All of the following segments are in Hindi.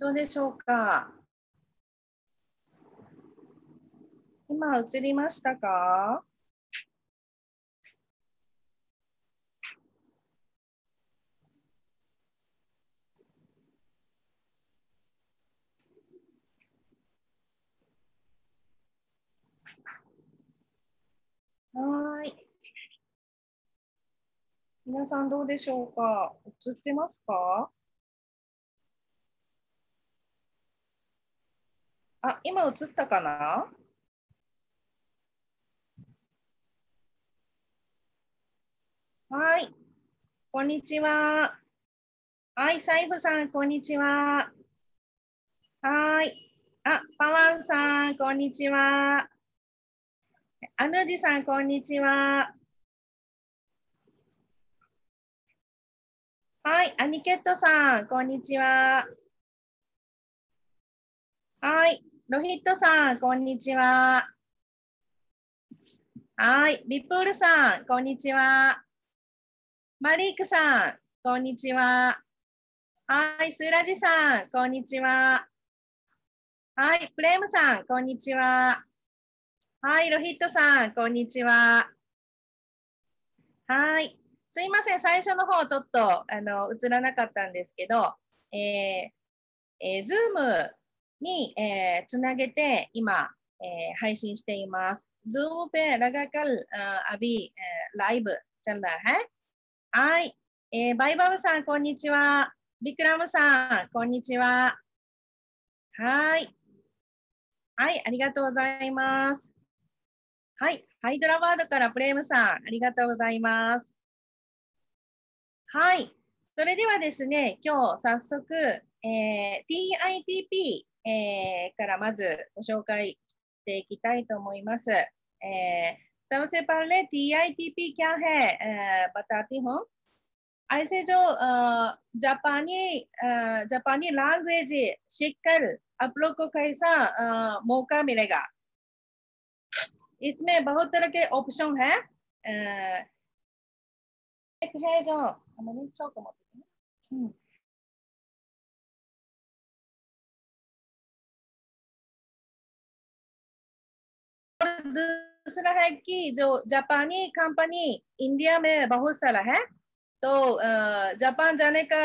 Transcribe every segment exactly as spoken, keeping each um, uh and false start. どうでしょうか。今映りましたか？はい。皆さんどうでしょうか。映ってますか？あ、今映ったかな？はい。こんにちは。はい、サイフさん、こんにちは。はい。あ、パワンさん、こんにちは。アヌジさん、こんにちは。はい、アニケットさん、こんにちは。はい、ロヒットさん、こんにちは。はい、ビプールさん、こんにちは。マリークさん、こんにちは。はい、スーラジさん、こんにちは。はい、プレームさん、こんにちは。はい、ロヒットさん、こんにちは。はい、すいません、最初の方ちょっとあの映らなかったんですけど、えーえー、Zoom に、えー、つなげて今、えー、配信しています。Zoom でラガカルアビライブチャンネル。はい、えー、バイバブさん、こんにちは。ビクラムさん、こんにちは。はい、はい、ありがとうございます。はい、ハイドラバードからプレームさん、ありがとうございます。はい、それではですね、今日早速、えー、ティーアイティーピー、えー、からまずご紹介していきたいと思います。えー、サウセパレ ティーアイティーピー キャンヘー、バタティホン。アイセジョ、ジャパニー、ジャパニーラングエージ、シッカル、アプロコカイサ、モーカミレガ。इसमें बहुत तरह के ऑप्शन है एक है जो हमारे चौक में और दूसरा है कि जो जापानी कंपनी इंडिया में बहुत सारा है तो जापान जाने का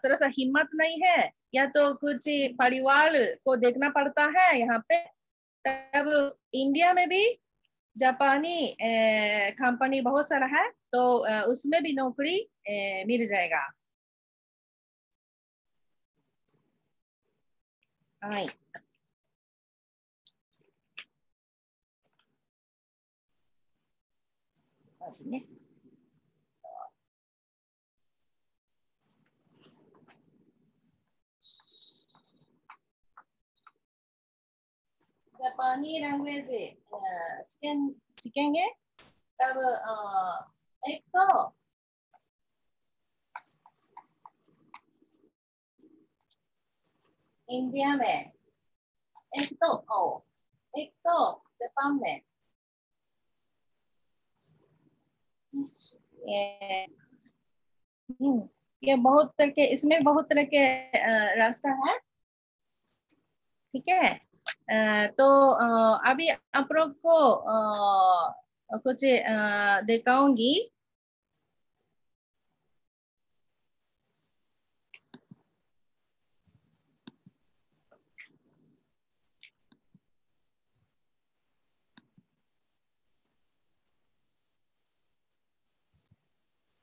थोड़ा सा हिम्मत नहीं है या तो कुछ परिवार को देखना पड़ता है यहाँ पे तब इंडिया में भी जापानी कंपनी बहुत सारा है तो उसमें भी नौकरी मिल जाएगा। हाँ जापानी लैंग्वेज सीखेंगे तब एक तो इंडिया में एक तो ओ, एक तो जापान में ये, ये बहुत तरह के इसमें बहुत तरह के रास्ता है ठीक है तो अभी आप लोग को कुछ दिखाऊंगी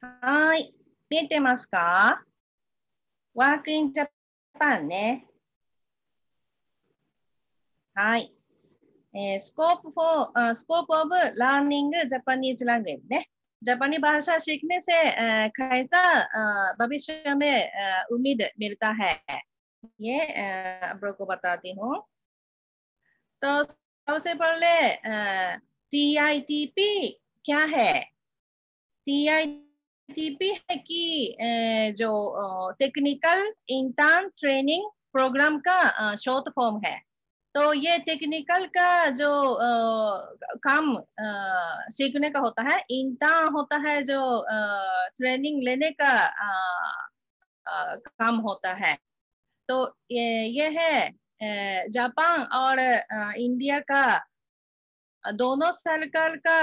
はい見えてますかワークインジャパンねはい、えー、スコープフォー、スコープオブラーニングジャパニーズラングエージね。ジャパニーバーシャーシークネセ、会社、バビシュメ、ウミデ、ミルタヘ。イェ、ブロコバタティホン。と、サウセパレ、ティーアイティーピー、キャヘ。ティーアイティーピー है कि जो टेक्निकल इंटर्न ट्रेनिंग प्रोग्राम का शॉर्ट फॉर्म है तो ये टेक्निकल का जो आ, काम आ, सीखने का होता है इंटर्न होता है जो आ, ट्रेनिंग लेने का आ, आ, काम होता है तो ये ये है जापान और इंडिया का दोनों सरकार का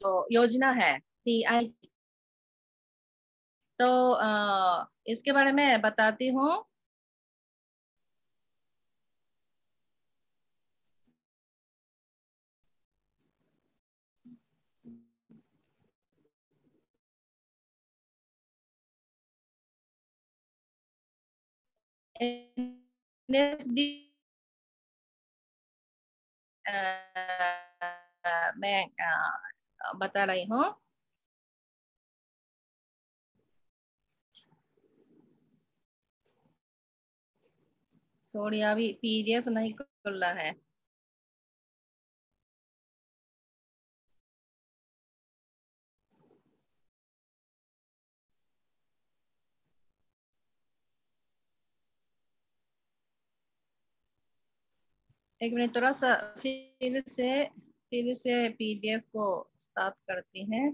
जो योजना है टी आई टी, तो इसके बारे में बताती हूँ। N S D मैं बता रही हूँ। सॉरी, अभी पीडीएफ नहीं खुल रहा है। एक मिनट, थोड़ा सा फिर से फिर से पीडीएफ को स्टार्ट करते हैं।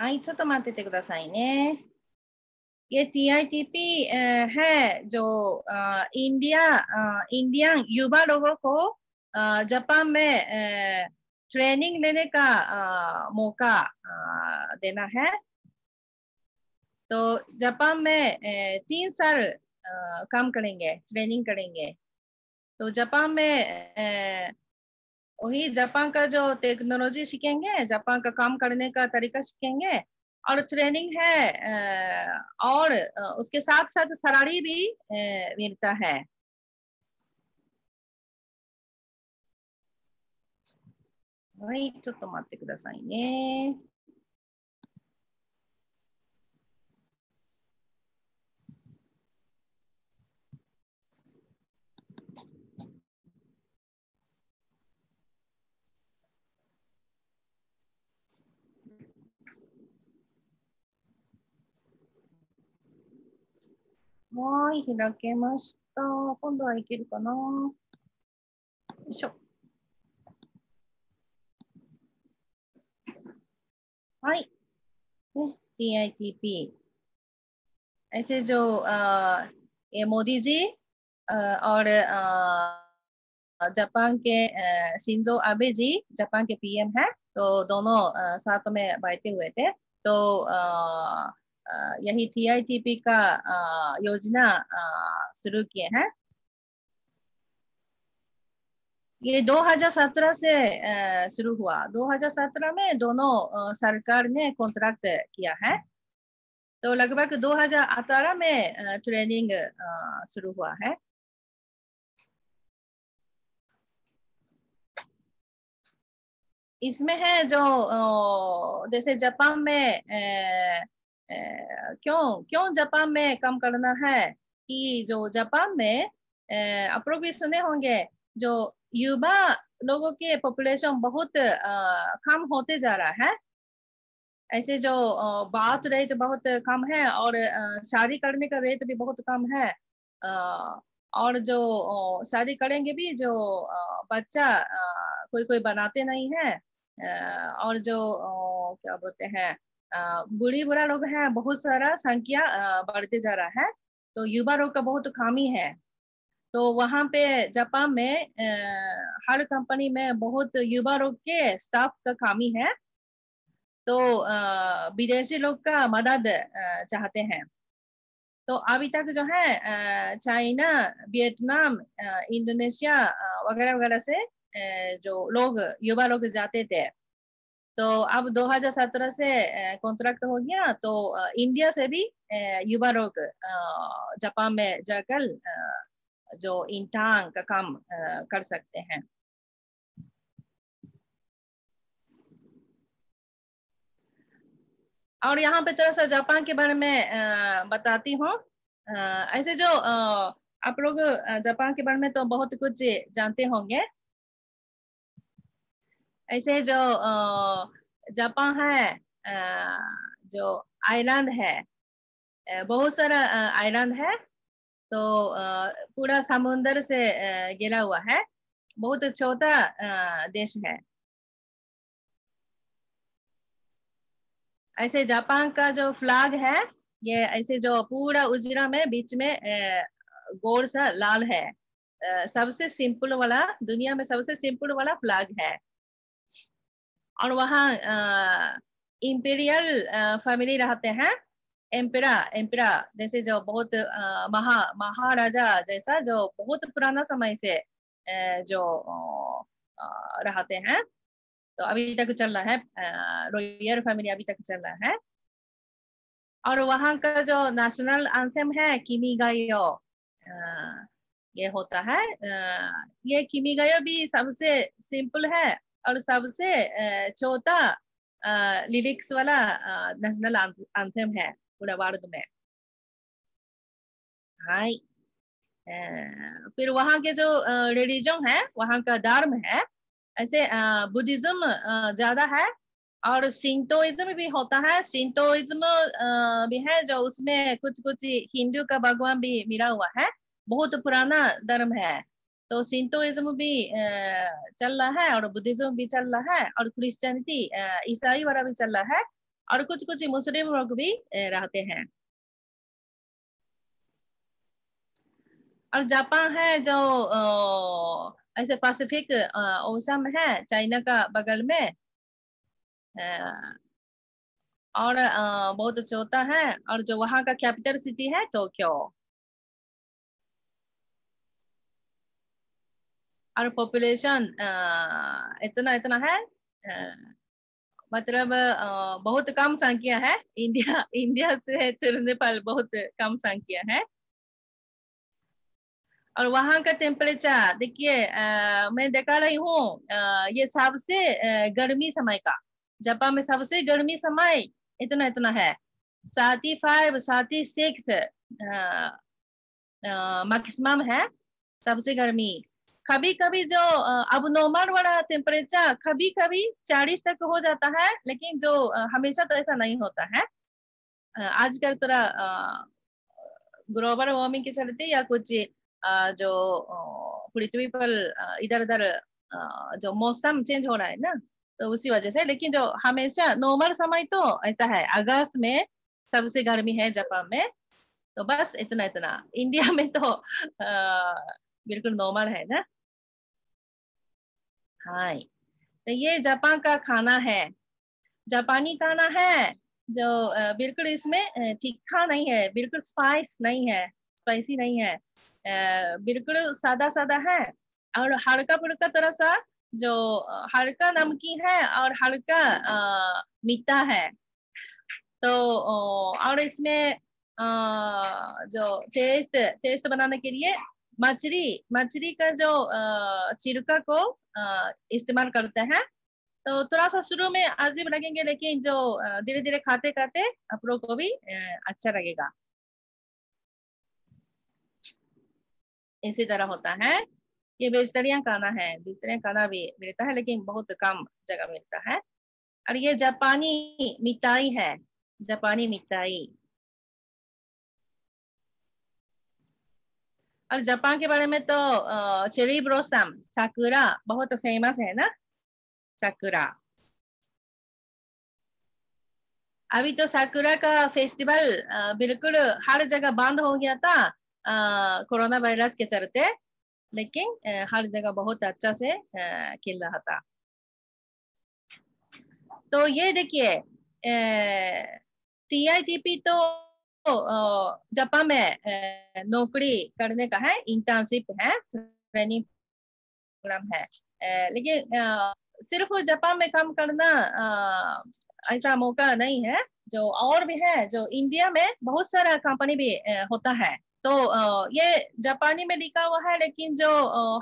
はい、ちょっと待っててくださいね。ये टी आई टी पी है जो इंडिया इंडियन युवा लोगों को जापान में ट्रेनिंग लेने का मौका देना है। तो जापान में तीन साल काम करेंगे, ट्रेनिंग करेंगे। तो जापान में वही जापान का जो टेक्नोलॉजी सीखेंगे, जापान का काम करने का तरीका सीखेंगे और ट्रेनिंग है, और उसके साथ साथ सैलरी भी मिलता है। वहीちょっと待ってくださいね。はい、開けました。今度はいけるかな。よいしょ。はい。ね、टी आई टी पी。ऐसे जो मोदी जी और जापान के शिंजो अबे जी, जापान के पी एम है, तो दोनों साथ में बैठे हुए थे। तो यही टी आई टी पी का योजना शुरू किए हैं। ये दो हज़ार सत्रह से शुरू हुआ। दो हज़ार सत्रह में दोनों सरकार ने कॉन्ट्रैक्ट किया है। तो लगभग दो हज़ार अठारह में ट्रेनिंग शुरू हुआ है। इसमें है जो जैसे जापान में क्यों क्यों जापान में काम करना है कि जो जापान में अप्रोविशन होंगे, जो युवा लोगों के पॉपुलेशन बहुत कम होते जा रहा है। ऐसे जो बात रेट बहुत कम है और शादी करने का रेट भी बहुत कम है, और जो शादी करेंगे भी जो बच्चा कोई कोई बनाते नहीं है, और जो क्या बोलते हैं बुढ़ी बुरा लोग हैं, बहुत सारा संख्या बढ़ते जा रहा है। तो युवा लोग का बहुत खामी है। तो वहाँ पे जापान में हर कंपनी में बहुत युवा लोग के स्टाफ का खामी है। तो विदेशी लोग का मदद चाहते हैं। तो अभी तक जो है चाइना, वियतनाम, इंडोनेशिया वगैरह वगैरह से जो लोग युवा लोग जाते थे। तो अब दो हज़ार सत्रह से कॉन्ट्रैक्ट हो गया। तो इंडिया से भी युवा लोग जापान में जाकर जो इंसान का काम आ, कर सकते हैं। और यहाँ पे थोड़ा सा जापान के बारे में आ, बताती हूँ। ऐसे जो आ, आप लोग जापान के बारे में तो बहुत कुछ जानते होंगे। ऐसे जो जापान है आ, जो आइलैंड है, बहुत सारा आइलैंड है, तो पूरा समुद्र से घिरा हुआ है, बहुत छोटा देश है। ऐसे जापान का जो फ्लैग है, ये ऐसे जो पूरा उजरा में बीच में गोल सा लाल है, सबसे सिंपल वाला, दुनिया में सबसे सिंपल वाला फ्लैग है। और वहाँ इंपीरियल फैमिली रहते हैं, एम्पेरा एम्पेरा जैसे जो बहुत आ, महा महाराजा जैसा जो बहुत पुराना समय से ए, जो आ, रहते हैं, तो अभी तक चल रहा है रॉयल फैमिली अभी तक चल रहा है। और वहाँ का जो नेशनल एंथम है किमी गायो, ये होता है आ, ये किमी गायो भी सबसे सिंपल है और सबसे छोटा लिरिक्स वाला नेशनल एंथम है पूरा वर्ल्ड में। हाय फिर वहाँ के जो रिलीजन है, वहाँ का धर्म है, ऐसे बुद्धिज्म ज्यादा है और शिंटोइज्म भी होता है। शिंटोइज्म भी है जो उसमें कुछ कुछ हिंदू का भगवान भी मिला हुआ है, बहुत पुराना धर्म है। तो शिंटोइज्म भी चल रहा है और बुद्धिज्म भी चल रहा है और क्रिश्चियनिटी ईसाई वाला भी चल रहा है और कुछ कुछ मुस्लिम लोग भी रहते हैं। और जापान है जो ऐसे पैसिफिक ओशन है, चाइना का बगल में, और बहुत छोटा है। और जो वहाँ का कैपिटल सिटी है टोक्यो। और पॉपुलेशन इतना इतना है, मतलब बहुत कम संख्या है, इंडिया इंडिया से तुलने पर बहुत कम संख्या है। और वहाँ का टेम्परेचर देखिए, मैं दिखा रही हूँ, ये सबसे गर्मी समय का, जापान में सबसे गर्मी समय इतना इतना है, साथी फाइव साथी सिक्स मैक्सिमम है सबसे गर्मी। कभी कभी जो अब नॉर्मल वाला टेम्परेचर कभी कभी चालीस तक हो जाता है, लेकिन जो हमेशा तो ऐसा नहीं होता है। आजकल थोड़ा ग्लोबल वार्मिंग के चलते या कुछ जो पृथ्वी पर इधर उधर जो मौसम चेंज हो रहा है ना, तो उसी वजह से। लेकिन जो हमेशा नॉर्मल समय तो ऐसा है, अगस्त में सबसे गर्मी है जापान में। तो बस इतना इतना, इंडिया में तो बिल्कुल नॉर्मल है ना। हाँ, तो ये जापान का खाना है, जापानी खाना है जो बिल्कुल इसमें तीखा नहीं है, बिल्कुल स्पाइस नहीं है, स्पाइसी नहीं है, बिल्कुल सादा सादा है। और हल्का फुल्का तरह सा जो हल्का नमकीन है और हल्का मीठा है। तो और इसमें जो टेस्ट टेस्ट बनाने के लिए मछली मछली का जो छिलका को इस्तेमाल करते हैं। तो थोड़ा सा शुरू में अजीब लगेंगे, लेकिन जो धीरे धीरे खाते खाते आप लोगों को भी अच्छा लगेगा। इसी तरह होता है। ये वेजिटेरियन खाना है, वेजिटेरियन खाना भी मिलता है लेकिन बहुत कम जगह मिलता है। और ये जापानी मिठाई है, जापानी मिठाई। और जापान के बारे में तो चेरी ब्लॉसम साकुरा बहुत फेमस है ना, साकुरा। अभी तो साकुरा का फेस्टिवल बिल्कुल हर जगह बंद हो गया था कोरोना वायरस के चलते, लेकिन हर जगह बहुत अच्छा से खिल रहा था। तो ये देखिए, टी आई टी पी तो जापान में नौकरी करने का है, इंटर्नशिप है, ट्रेनिंग प्रोग्राम है, लेकिन सिर्फ जापान में काम करना ऐसा मौका नहीं है। जो और भी है, जो इंडिया में बहुत सारा कंपनी भी होता है, तो ये जापानी में लिखा हुआ है, लेकिन जो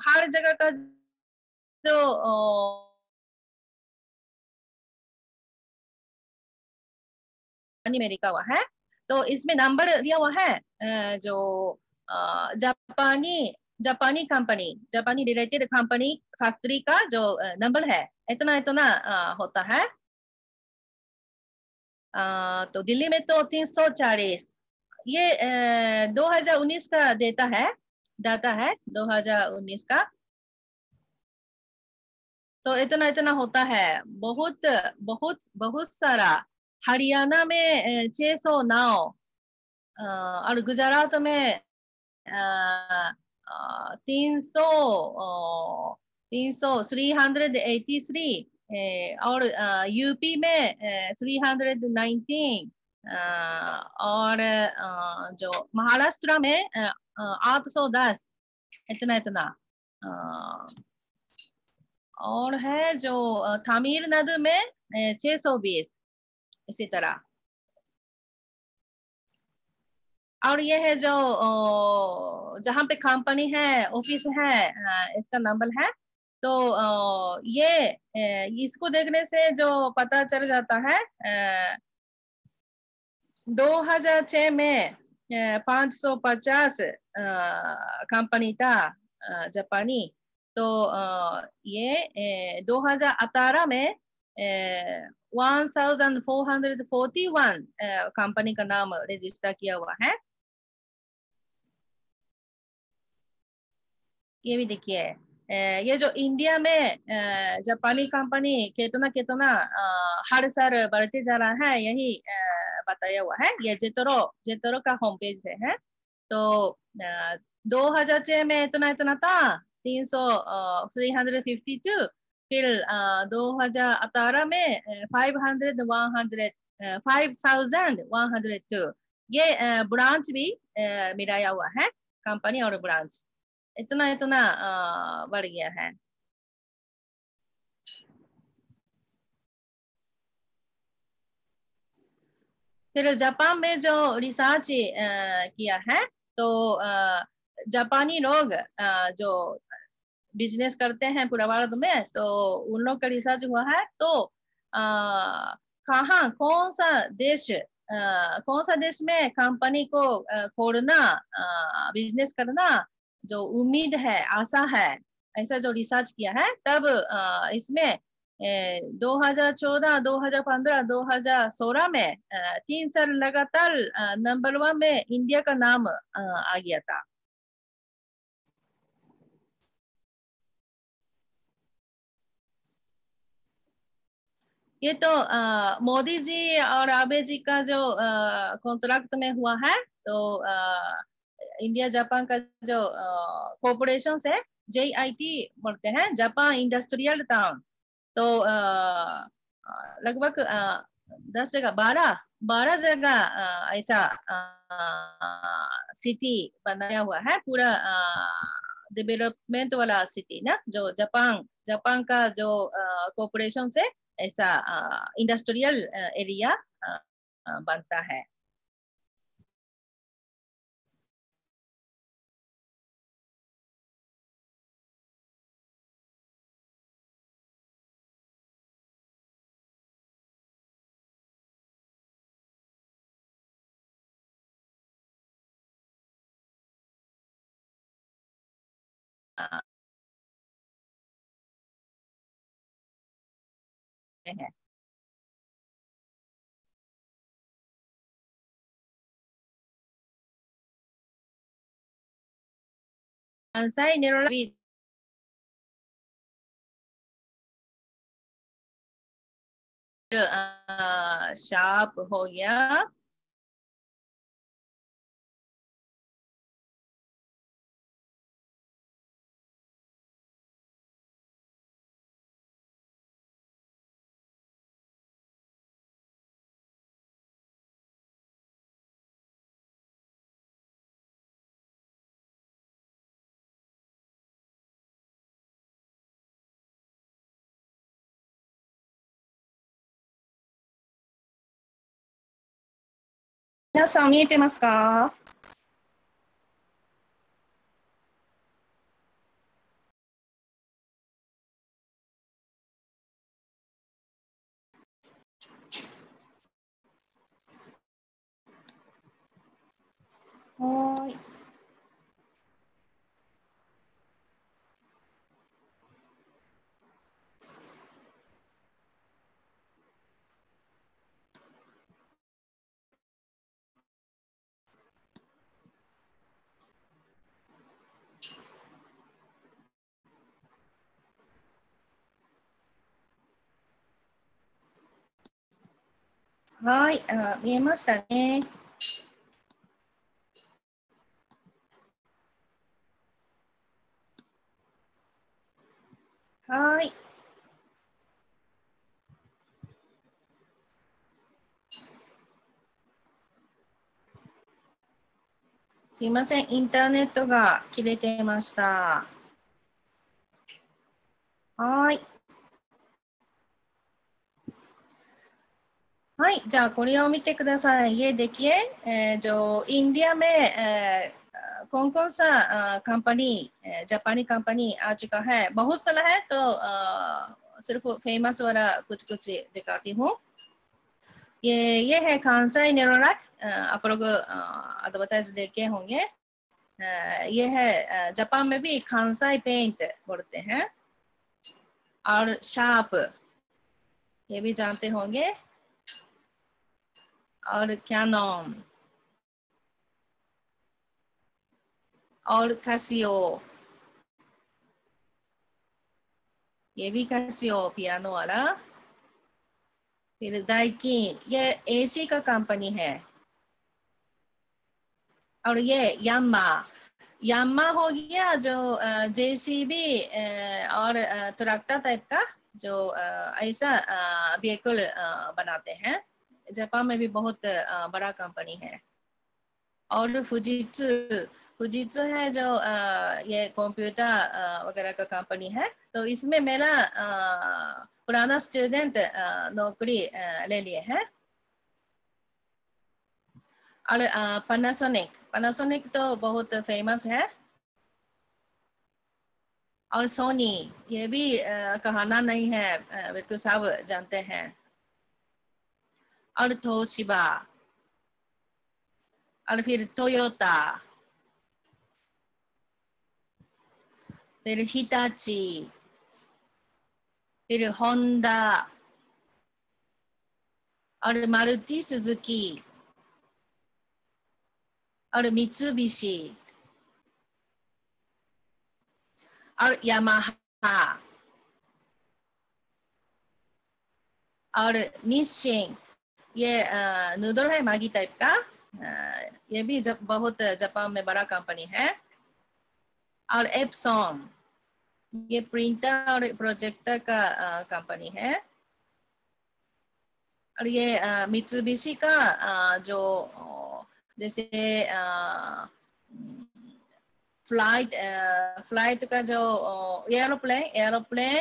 हर जगह का जो में लिखा हुआ है, तो इसमें नंबर दिया हुआ है जो जापानी जापानी कंपनी जापानी रिलेटेड कंपनी फैक्ट्री का जो नंबर है इतना इतना होता है। आ, तो दिल्ली में तो तीन सौ चालीस, ये ए, दो हज़ार उन्नीस का डेटा है डाटा है दो हज़ार उन्नीस का, तो इतना इतना होता है। बहुत बहुत बहुत सारा, हरियाणा में छह सौ नौ और गुजरात में तीन सौ थ्री हंड्रेड एटी थ्री और यूपी में थ्री हंड्रेड नाइनटीन और जो महाराष्ट्र में आठ सौ दस, इतना इतना और है जो तमिलनाडु में छह सौ बीस, इसी तरह। और ये है जो जहाँ पे कंपनी है ऑफिस है इसका नंबर है, तो ये इसको देखने से जो पता चल जाता है दो हज़ार छह में पाँच सौ पचास कंपनी था जापानी, तो ये दो हज़ार अठारह में एक हज़ार चार सौ इकतालीस कंपनी का नाम रजिस्टर किया हुआ है। ये भी देखिए, ये जो इंडिया में जापानी कंपनी कितना कितना हर साल बढ़ते जा रहा है, यही बताया हुआ है। ये जेटरो जेटरो का होम पेज से है। तो दो हज़ार छह में इतना इतना था तीन सौ थ्री हंड्रेड फिफ्टी टू, फिर दो हज़ार अठारह में five thousand one hundred two. ये ब्रांच भी मिलाया हुआ है, कंपनी और ब्रांच इतना इतना बढ़ गया है। फिर जापान में जो रिसर्च किया है, तो जापानी लोग जो बिजनेस करते हैं पूरा भारत में, तो उन लोग का रिसर्च हुआ है। तो कहाँ कौन सा देश आ, कौन सा देश में कंपनी को खोलना बिजनेस करना जो उम्मीद है आशा है, ऐसा जो रिसर्च किया है। तब आ, इसमें दो हज़ार चौदह, दो हज़ार पंद्रह, दो हज़ार सोलह में तीन साल लगातार नंबर वन में इंडिया का नाम आ गया था। ये तो मोदी जी और आबे जी का जो कॉन्ट्रैक्ट में हुआ है, तो आ, इंडिया जापान का जो कोऑपरेशन से जे आई टी बोलते हैं, जापान इंडस्ट्रियल टाउन। तो लगभग दस जगह बारह बारह जगह ऐसा सिटी बनाया हुआ है, पूरा डेवलपमेंट वाला सिटी ना, जो जापान जापान का जो कॉर्पोरेशन से ऐसा इंडस्ट्रियल एरिया बनता है। है शार्प हो गया,皆さん見えてますか？はい、あ、見えましたね。はい。すいません、インターネットが切れていました。はい。はい、じゃあこれを見てください。ये देखिए जो इंडिया में कौन कौन सा कंपनी जापानी कंपनी आ चुका है, बहुत सारा है तो सिर्फ फेमस वाला कुछ कुछ दिखाती हूँ. ये ये है कांसाई नेरोलैक, आप लोग एडवर्टाइज देखे होंगे. ये है जापान में भी कांसाई पेंट बोलते हैं, और शार्प ये भी जानते होंगे, और कैनन और कैसियो, ये भी कैसियो पियानो वाला. फिर डाइकिन, ये एसी का कंपनी है. और ये यामा, यामा हो गया जो जेसीबी और ट्रैक्टर टाइप का जो ऐसा व्हीकल बनाते हैं, जापान में भी बहुत बड़ा कंपनी है. और फुजित्सु, फुजित्सु है जो ये कंप्यूटर वगैरह का कंपनी है. तो इसमें मेरा पुराना स्टूडेंट नौकरी ले लिए हैं. और पैनासोनिक, पैनासोनिक तो बहुत फेमस है. और सोनी, ये भी कहना नहीं है, बिल्कुल सब जानते हैं. और तोशिबा, और फिर टोयोटा, फिर हिटाची, फिर होंडा, और मारुति सुजुकी, और मित्सुबिशी, और यामाहा, और निस्सिन. ये नूडल है मैगी टाइप का, ये भी जब बहुत जापान में बड़ा कंपनी है. और एप्सॉन, ये प्रिंटर और प्रोजेक्टर का कंपनी है. और ये मित्सुबिशी का जो जैसे फ्लाइट फ्लाइट का जो एयरोप्लेन एयरोप्लेन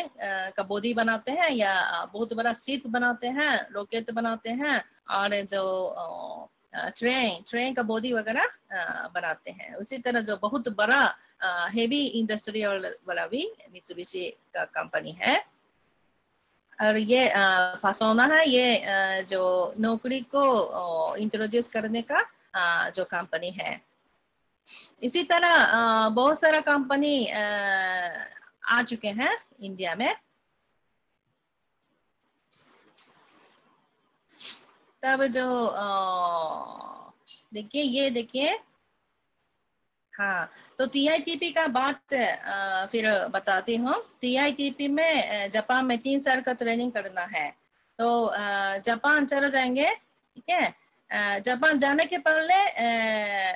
का बॉडी बनाते हैं, या बहुत बड़ा शिप बनाते हैं, रॉकेट बनाते हैं. और जो ट्रेन ट्रेन का बॉडी वगैरह बनाते हैं. उसी तरह जो बहुत बड़ा हेवी इंडस्ट्री वाला भी मित्सुबिशी का कंपनी है. और ये फसोना है, ये जो नौकरी को इंट्रोड्यूस करने का जो कंपनी है. इसी तरह बहुत सारा कंपनी आ चुके हैं इंडिया में. तब जो देखिए, ये देखिए, हाँ, तो टीआईटीपी का बात फिर बताती हूँ. टीआईटीपी में जापान में तीन साल का ट्रेनिंग करना है, तो जापान चले जाएंगे. ठीक है, जापान जाने के पहले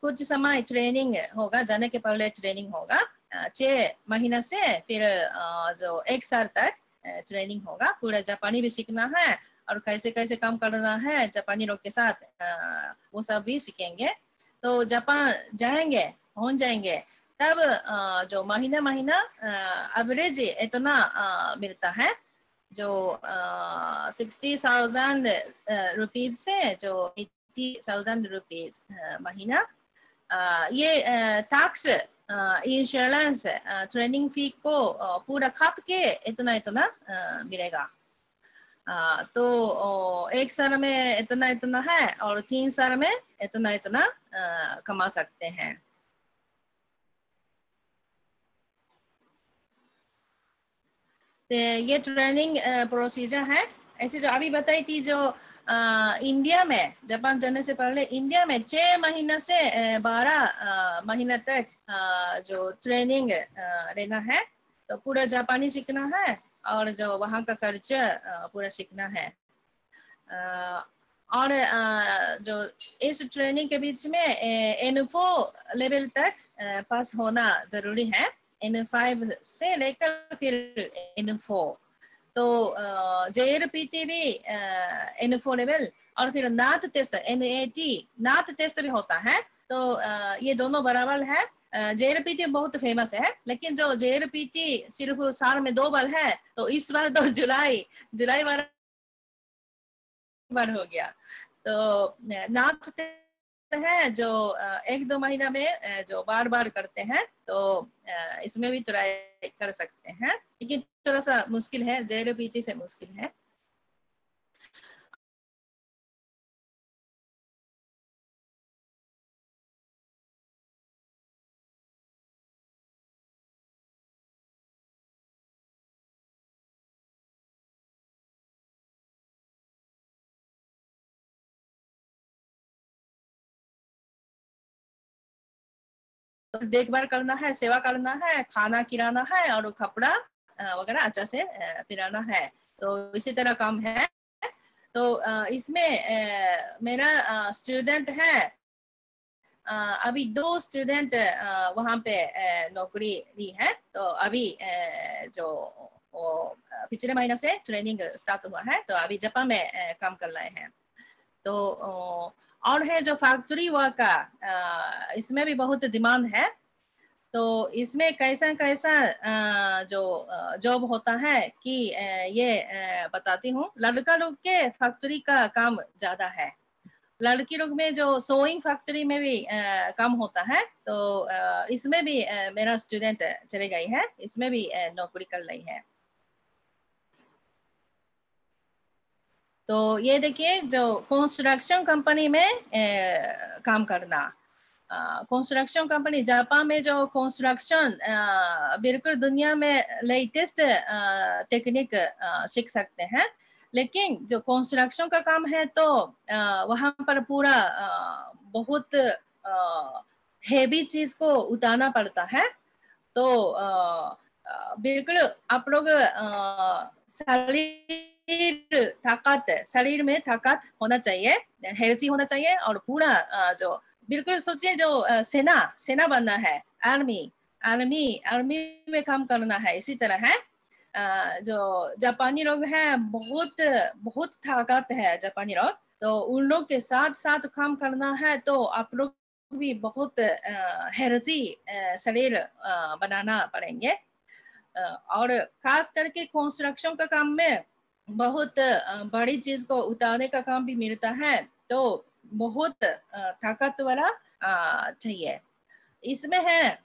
कुछ समय ट्रेनिंग होगा, जाने के पहले ट्रेनिंग होगा. छः महीना से फिर जो एक साल तक ट्रेनिंग होगा. पूरा जापानी भी सीखना है, और कैसे कैसे काम करना है जापानी लोग के साथ, वो सब भी सीखेंगे. तो जापान जाएंगे, पहुंच जाएंगे, तब जो महीना महीना एवरेज इतना मिलता है, जो सिक्सटी थाउजेंड रुपीज से जो थाउजेंड रुपीज महीना. ये टैक्स, इंश्योरेंस, ट्रेनिंग फी को पूरा काट के इतना इतना मिलेगा. तो एक साल में इतना इतना है, और तीन साल में इतना इतना कमा सकते हैं. ये ट्रेनिंग प्रोसीजर है. ऐसे जो अभी बताई थी, जो इंडिया में जापान जाने से पहले इंडिया में छः महीना से बारह महीना तक जो ट्रेनिंग लेना है. तो पूरा जापानी सीखना है, और जो वहाँ का कल्चर पूरा सीखना है. और जो इस ट्रेनिंग के बीच में एन फोर लेवल तक पास होना जरूरी है, एन फाइव से लेकर फिर एन फोर। तो जे एल पी टी भी एन फोर लेवल और फिर NAT test N A T NAT test भी होता है, तो ये दोनों बराबर है। जे एल पी टी बहुत फेमस है, लेकिन जो जे एल पी टी सिर्फ साल में दो बार है, तो इस बार तो जुलाई जुलाई वाला बार हो गया। तो नाट टेस्ट है जो एक दो महीना में जो बार बार करते हैं, तो इसमें भी ट्राई कर सकते हैं, लेकिन थोड़ा सा मुश्किल है, जे एल पी टी से मुश्किल है। देखभाल करना है, सेवा करना है, खाना खिलाना है और कपड़ा वगैरह अच्छा से पहनाना है, तो इसी तरह काम है। तो इसमें मेरा स्टूडेंट है, अभी दो स्टूडेंट वहाँ पे नौकरी ली है। तो अभी जो पिछले महीना से ट्रेनिंग स्टार्ट हुआ है, तो अभी जापान में काम कर रहे हैं। तो और है जो फैक्ट्री वर्कर, इसमें भी बहुत डिमांड है। तो इसमें कैसा कैसा जो जॉब होता है कि ये बताती हूँ। लड़का लोग के फैक्ट्री का काम ज़्यादा है, लड़की लोग में जो सोइंग फैक्ट्री में भी काम होता है। तो इसमें भी मेरा स्टूडेंट चले गई है, इसमें भी नौकरी कर रही है। तो ये देखिए, जो कंस्ट्रक्शन कंपनी में ए, काम करना, कंस्ट्रक्शन कंपनी जापान में जो कंस्ट्रक्शन बिल्कुल दुनिया में लेटेस्ट टेक्निक सीख सकते हैं, लेकिन जो कंस्ट्रक्शन का काम है तो आ, वहाँ पर पूरा आ, बहुत आ, हेवी चीज को उतारना पड़ता है। तो बिल्कुल आप लोग सारी ताकत, शरीर में ताकत होना चाहिए, हेल्थी होना चाहिए, और पूरा जो बिल्कुल सोचिए जो सेना सेना बनना है, आर्मी आर्मी आर्मी में काम करना है। इसी तरह है जो जापानी लोग हैं, बहुत बहुत ताकत है जापानी लोग, तो उन लोग के साथ साथ काम करना है। तो आप लोग भी बहुत हेल्थी शरीर बनाना पड़ेंगे। और खास करके कंस्ट्रक्शन का काम में बहुत बड़ी चीज को उतारने का काम भी मिलता है, तो बहुत ताकत वाला चाहिए। इसमें है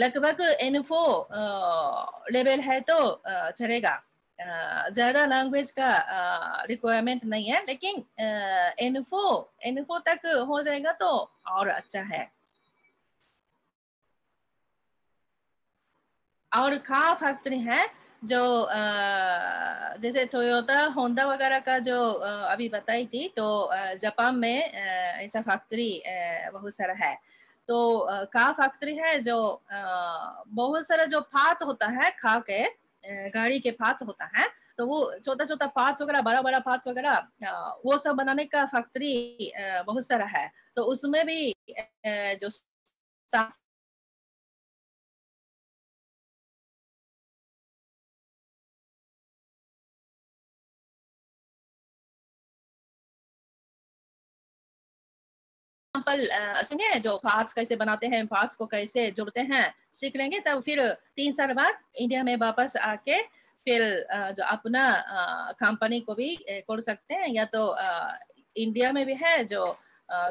लगभग एन फोर लेवल है तो चलेगा, ज्यादा लैंग्वेज का रिक्वायरमेंट नहीं है, लेकिन एन फोर एन फोर तक हो जाएगा तो और अच्छा है। और कार फैक्ट्री है जो आ, जैसे टोयोटा, होंडा वगैरह का जो आ, अभी बताई थी, तो जापान में आ, ऐसा फैक्ट्री आ, बहुत सारा है। तो आ, कार फैक्ट्री है जो आ, बहुत सारा जो पार्ट्स होता है कार के आ, गाड़ी के पार्ट्स होता है, तो वो छोटा छोटा पार्ट्स वगैरह, बड़ा बड़ा पार्ट्स वगैरह, वो सब बनाने का फैक्ट्री आ, बहुत सारा है। तो उसमें भी आ, जो स्टाफ जो पार्ट्स कैसे बनाते हैं, पार्ट्स को कैसे जोड़ते हैं सीख लेंगे, तब फिर तीन साल बाद इंडिया में वापस आके फिर जो अपना कंपनी को भी खोल सकते हैं, या तो इंडिया में भी है जो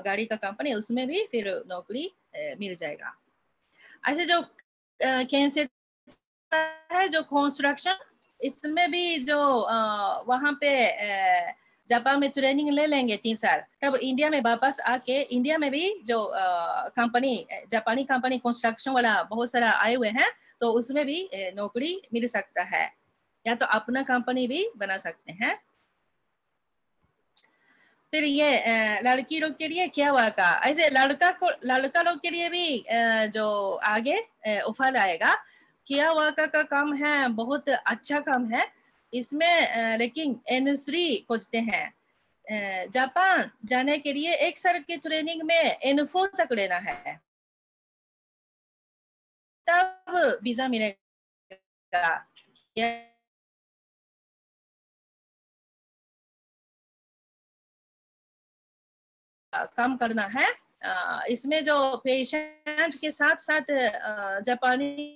गाड़ी का कंपनी, उसमें भी फिर नौकरी मिल जाएगा। ऐसे जो कैसे है जो कंस्ट्रक्शन, इसमें भी जो वहाँ पे जापान में ट्रेनिंग ले लेंगे तीन साल, तब इंडिया में वापस आके इंडिया में भी जो कंपनी, जापानी कंपनी कंस्ट्रक्शन वाला बहुत सारा आए हुए हैं, तो उसमें भी नौकरी मिल सकता है, या तो अपना कंपनी भी बना सकते हैं। फिर ये लड़की लोग के लिए क्या हुआ का, ऐसे लड़का को लड़का लोग के लिए भी जो आगे ऑफर आएगा। क्या हुआ का काम है, बहुत अच्छा काम है इसमें, लेकिन एन थ्री खोजते हैं। जापान जाने के लिए एक साल की ट्रेनिंग में एन फोर तक लेना है, तब वीजा मिलेगा। काम करना है इसमें जो पेशेंट के साथ साथ जापानी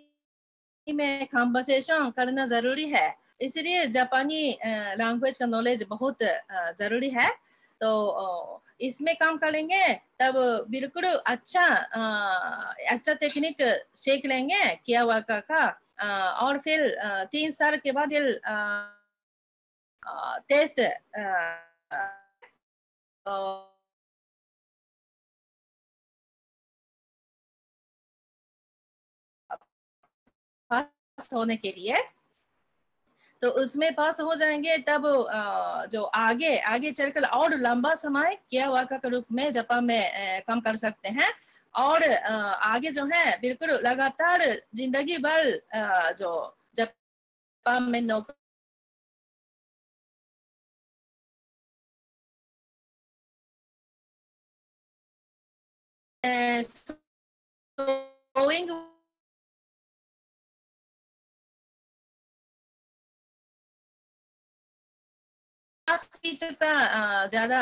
में कॉन्वर्सेशन करना जरूरी है, इसलिए जापानी लैंग्वेज का नॉलेज बहुत जरूरी है। तो इसमें काम करेंगे तब बिल्कुल अच्छा अच्छा टेक्निक सीख लेंगे किया वाका का, और फिर तीन साल के बाद फिर टेस्ट पास होने के लिए, तो उसमें पास हो जाएंगे तब जो आगे आगे चलकर और लंबा समय किया वर्कर के रूप में जापान में काम कर सकते हैं, और आगे जो है बिल्कुल लगातार जिंदगी भर जो जापान में नौकरी सीट का ज्यादा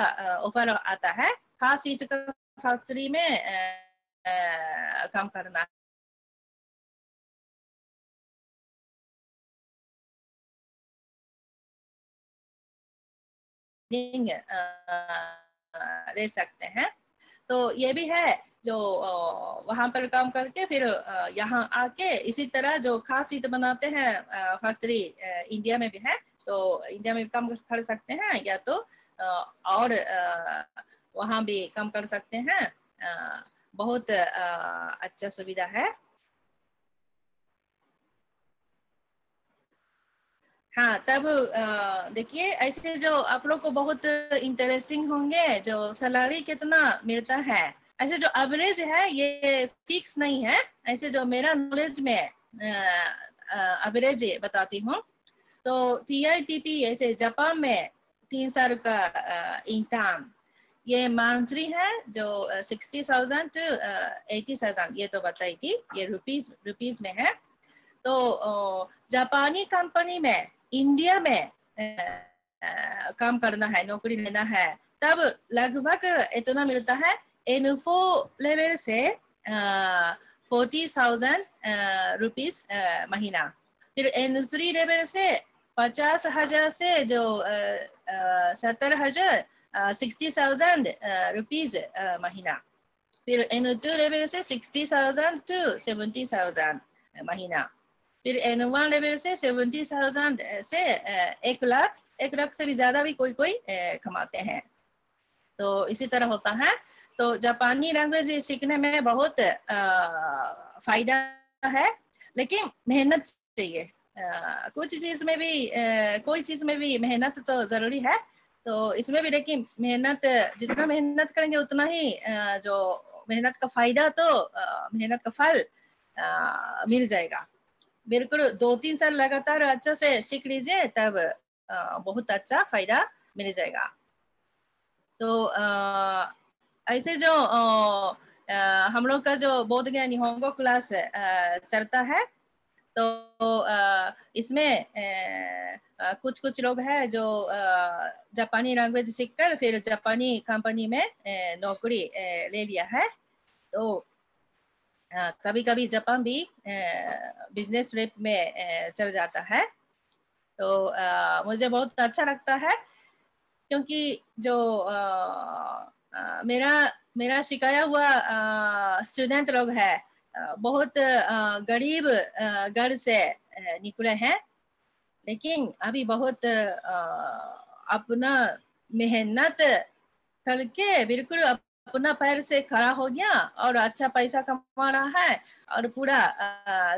ऑफर आता है, खास सीट का फैक्ट्री में काम करना। ले सकते हैं, तो ये भी है जो वहां पर काम करके फिर यहाँ आके इसी तरह जो खास सीट बनाते हैं फैक्ट्री इंडिया में भी है, तो इंडिया में भी काम कर सकते हैं या तो और वहाँ भी काम कर सकते हैं। बहुत अच्छा सुविधा है। हाँ, तब देखिए ऐसे जो आप लोग को बहुत इंटरेस्टिंग होंगे जो सैलरी कितना मिलता है, ऐसे जो एवरेज है ये फिक्स नहीं है, ऐसे जो मेरा नॉलेज में एवरेज बताती हूँ। तो टी आई टी पी ऐसे जापान में तीन साल का इंटर्न ये मंथली है जो sixty thousand to eighty thousand ये तो बताई थी, ये रुपीज रुपीज में है। तो जापानी कंपनी में इंडिया में काम करना है, नौकरी लेना है, तब लगभग इतना मिलता है एन फोर लेवल से फोर्टी थाउजेंड रुपीज महीना, फिर एन थ्री लेवल से पचास हजार से जो सत्तर हजार सिक्सटी थाउजेंड रुपीज महीना, फिर एन टू लेवल से sixty thousand to seventy thousand महीना, फिर एन वन लेवल से सेवेंटी थाउजेंड से एक लाख एक लाख से भी ज्यादा भी कोई कोई कमाते हैं। तो इसी तरह होता है। तो जापानी लैंग्वेज सीखने में बहुत फायदा है, लेकिन मेहनत चाहिए। आ, कुछ चीज में भी आ, कोई चीज में भी मेहनत तो जरूरी है। तो इसमें भी लेकिन मेहनत जितना मेहनत करेंगे उतना ही आ, जो मेहनत का फायदा तो आ, मेहनत का फल आ, मिल जाएगा। बिल्कुल दो तीन साल लगातार अच्छा से सीख लीजिए तब आ, बहुत अच्छा फायदा मिल जाएगा। तो आ, ऐसे जो आ, आ, हम लोग का जो बोध गया निहोंगो क्लास आ, चलता है, तो इसमें कुछ कुछ लोग हैं जो जापानी लैंग्वेज सीखकर फिर जापानी कंपनी में नौकरी ले लिया है। तो कभी कभी जापान भी बिजनेस ट्रिप में चल जाता है। तो मुझे बहुत अच्छा लगता है, क्योंकि जो मेरा मेरा सिखाया हुआ स्टूडेंट लोग है बहुत गरीब घर से निकले हैं, लेकिन अभी बहुत अपना मेहनत करके बिल्कुल अपना पैर से खड़ा हो गया और अच्छा पैसा कमा रहा है और पूरा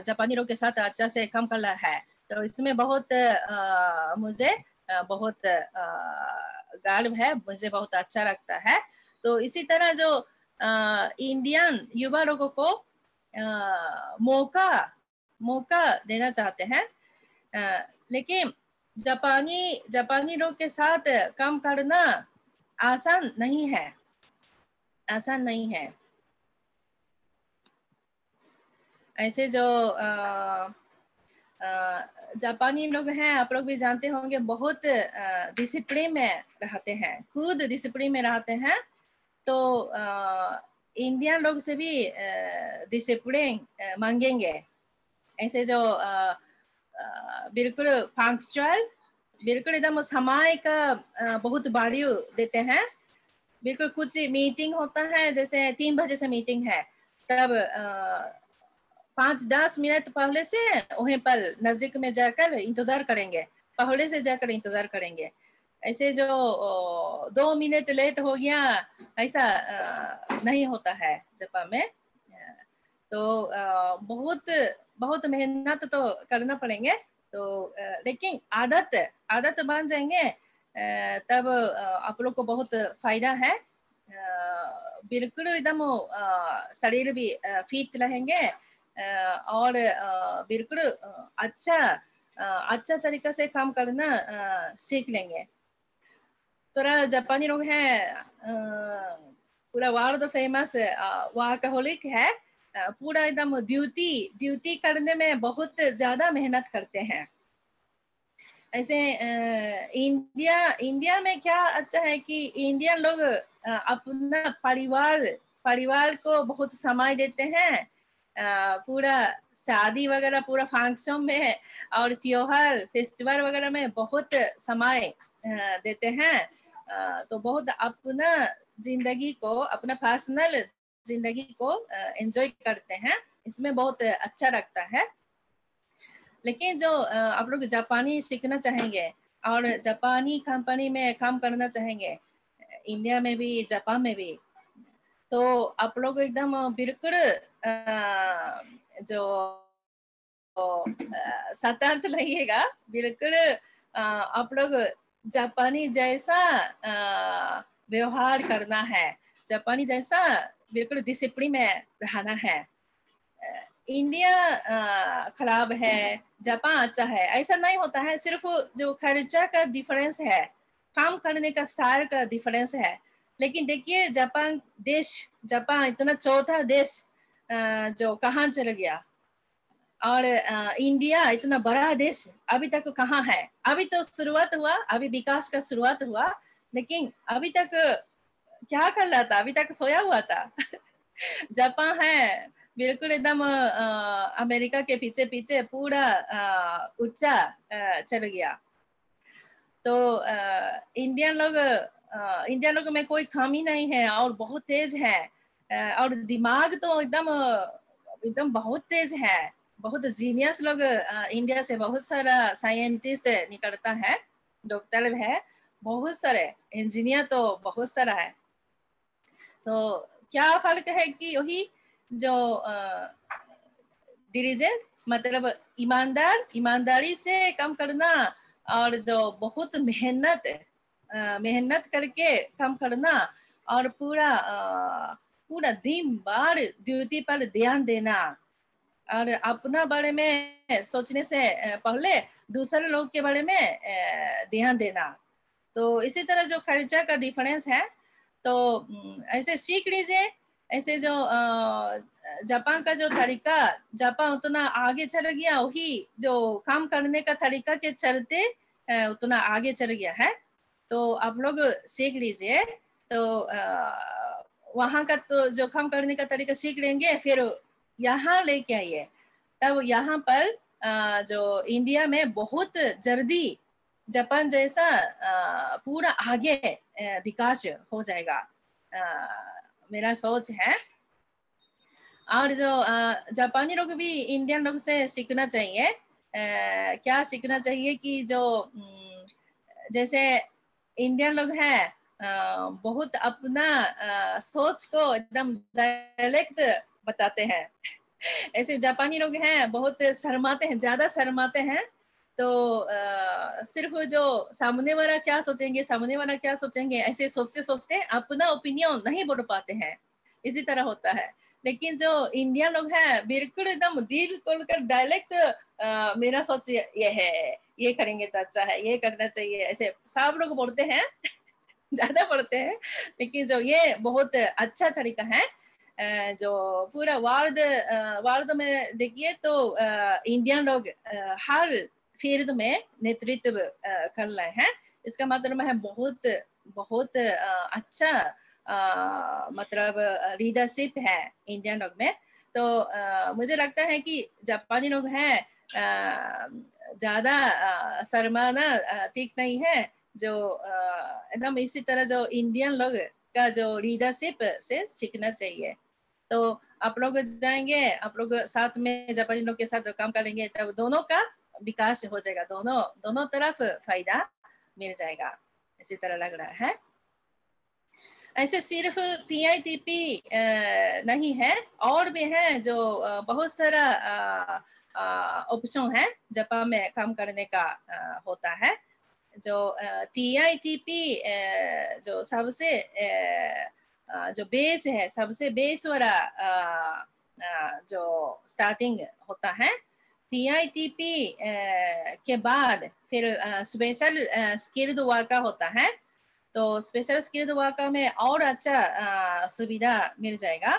जापानी लोग के साथ अच्छा से काम कर रहा है। तो इसमें बहुत मुझे बहुत गर्व है, मुझे बहुत अच्छा लगता है। तो इसी तरह जो इंडियन युवा लोगों को आ, मौका मौका देना चाहते हैं, आ, लेकिन जापानी जापानी लोग के साथ काम करना आसान नहीं है, आसान नहीं है। ऐसे जो आ, आ, जापानी लोग हैं, आप लोग भी जानते होंगे, बहुत डिसिप्लिन में रहते हैं, खुद डिसिप्लिन में रहते हैं। तो आ, इंडियन लोग से भी डिसिप्लिन मांगेंगे। ऐसे जो आ, आ, बिल्कुल पंक्चुअल, बिल्कुल एकदम समय का आ, बहुत वैल्यू देते हैं। बिल्कुल कुछ मीटिंग होता है, जैसे तीन बजे से मीटिंग है, तब आ, पाँच दस मिनट पहले से वहीं पर नजदीक में जाकर इंतजार करेंगे, पहले से जाकर इंतजार करेंगे। ऐसे जो दो मिनट लेट हो गया ऐसा नहीं होता है जापान में। तो बहुत बहुत मेहनत तो करना पड़ेंगे, तो लेकिन आदत आदत बन जाएंगे, तब आप लोग को बहुत फायदा है। बिल्कुल एकदम शरीर भी फिट रहेंगे और बिल्कुल अच्छा अच्छा तरीका से काम करना सीख लेंगे। थोड़ा जापानी लोग हैं पूरा वर्ल्ड फेमस वर्कहोलिक है, पूरा एकदम ड्यूटी ड्यूटी करने में बहुत ज्यादा मेहनत करते हैं। ऐसे इंडिया इंडिया में क्या अच्छा है कि इंडियन लोग अपना परिवार परिवार को बहुत समय देते हैं। Uh, पूरा शादी वगैरह, पूरा फंक्शन में और त्योहार फेस्टिवल वगैरह में बहुत समय देते हैं। uh, तो बहुत अपना जिंदगी को, अपना पर्सनल जिंदगी को एंजॉय uh, करते हैं, इसमें बहुत अच्छा लगता है। लेकिन जो uh, आप लोग जापानी सीखना चाहेंगे और जापानी कंपनी में काम करना चाहेंगे, इंडिया में भी जापान में भी, तो आप लोग एकदम बिल्कुल जो सतर्क रहिएगा। बिल्कुल आप लोग जापानी जैसा व्यवहार करना है, जापानी जैसा बिल्कुल डिसिप्लिन में रहना है। इंडिया खराब है, जापान अच्छा है, ऐसा नहीं होता है। सिर्फ जो खर्चा का डिफरेंस है, काम करने का स्टाइल का डिफरेंस है। लेकिन देखिए जापान देश, जापान इतना चौथा देश जो कहाँ चल गया, और इंडिया इतना बड़ा देश अभी तक कहाँ है। अभी तो शुरुआत हुआ, अभी विकास का शुरुआत हुआ, लेकिन अभी तक क्या कर रहा था? अभी तक सोया हुआ था। जापान है बिल्कुल एकदम अमेरिका के पीछे पीछे पूरा ऊंचा चल गया। तो इंडियन लोग इंडियन लोग में कोई खामी नहीं है, और बहुत तेज है, और दिमाग तो एकदम एकदम बहुत तेज है। बहुत जीनियस लोग इंडिया से, बहुत सारा साइंटिस्ट निकलता है, डॉक्टर भी है, बहुत सारे इंजीनियर तो बहुत सारा है। तो क्या फर्क है कि वही जो डिलीजेंट, मतलब ईमानदार, ईमानदारी से काम करना, और जो बहुत मेहनत मेहनत करके काम करना, और पूरा पूरा दिन भर ड्यूटी पर ध्यान देना, और अपना बारे में सोचने से पहले दूसरे लोग के बारे में ध्यान देना। तो इसी तरह जो खर्चा का डिफरेंस है, तो ऐसे सीख लीजिए। ऐसे जो जापान का जो तरीका, जापान उतना आगे चल गया, वही जो काम करने का तरीका के चलते उतना आगे चल गया है। तो आप लोग सीख लीजिए। तो वहाँ का तो जो काम करने का तरीका सीख लेंगे, फिर यहाँ लेके आइए, तब यहाँ पर आ, जो इंडिया में बहुत जल्दी जापान जैसा आ, पूरा आगे विकास हो जाएगा, आ, मेरा सोच है। और जो आ, जापानी लोग भी इंडियन लोग से सीखना चाहिए। आ, क्या सीखना चाहिए कि जो जैसे इंडियन लोग हैं बहुत अपना आ, सोच को एकदम डायरेक्ट बताते हैं। ऐसे जापानी लोग हैं बहुत शर्माते हैं, ज्यादा शर्माते हैं। तो आ, सिर्फ जो सामने वाला क्या सोचेंगे, सामने वाला क्या सोचेंगे, ऐसे सोचते सोचते अपना ओपिनियन नहीं बोल पाते हैं। इसी तरह होता है। लेकिन जो इंडियन लोग हैं बिल्कुल एकदम दिल खोलकर डायरेक्ट मेरा सोच ये है, ये करेंगे तो अच्छा है, ये करना चाहिए, ऐसे सब लोग बोलते हैं। ज़्यादा पढ़ते हैं, लेकिन जो ये बहुत अच्छा तरीका है जो पूरा वर्ल्ड वर्ल्ड में देखिए तो इंडियन लोग हर फील्ड में नेतृत्व कर रहे हैं। इसका मतलब है बहुत बहुत अच्छा आ, मतलब लीडरशिप है इंडियन लोग में। तो आ, मुझे लगता है कि जापानी लोग हैं ज़्यादा शर्माना ठीक नहीं है, जो एकदम इसी तरह जो इंडियन लोग का जो लीडरशिप से सीखना चाहिए। तो आप लोग जाएंगे, आप लोग साथ में जापानी लोग के साथ काम करेंगे, तब दोनों का विकास हो जाएगा, दोनों दोनों तरफ फायदा मिल जाएगा, इसी तरह लग रहा है। ऐसे सिर्फ टी आई टी पी नहीं है, और भी है जो बहुत सारा ऑप्शन है जापान में काम करने का आ, होता है। जो टी आई टी पी जो सबसे आ, जो बेस है, सबसे बेस वाला जो स्टार्टिंग होता है। टी आई टी पी के बाद फिर स्पेशल स्किल्ड वर्कर होता है। तो स्पेशल स्किल्ड वर्कर में और अच्छा सुविधा मिल जाएगा।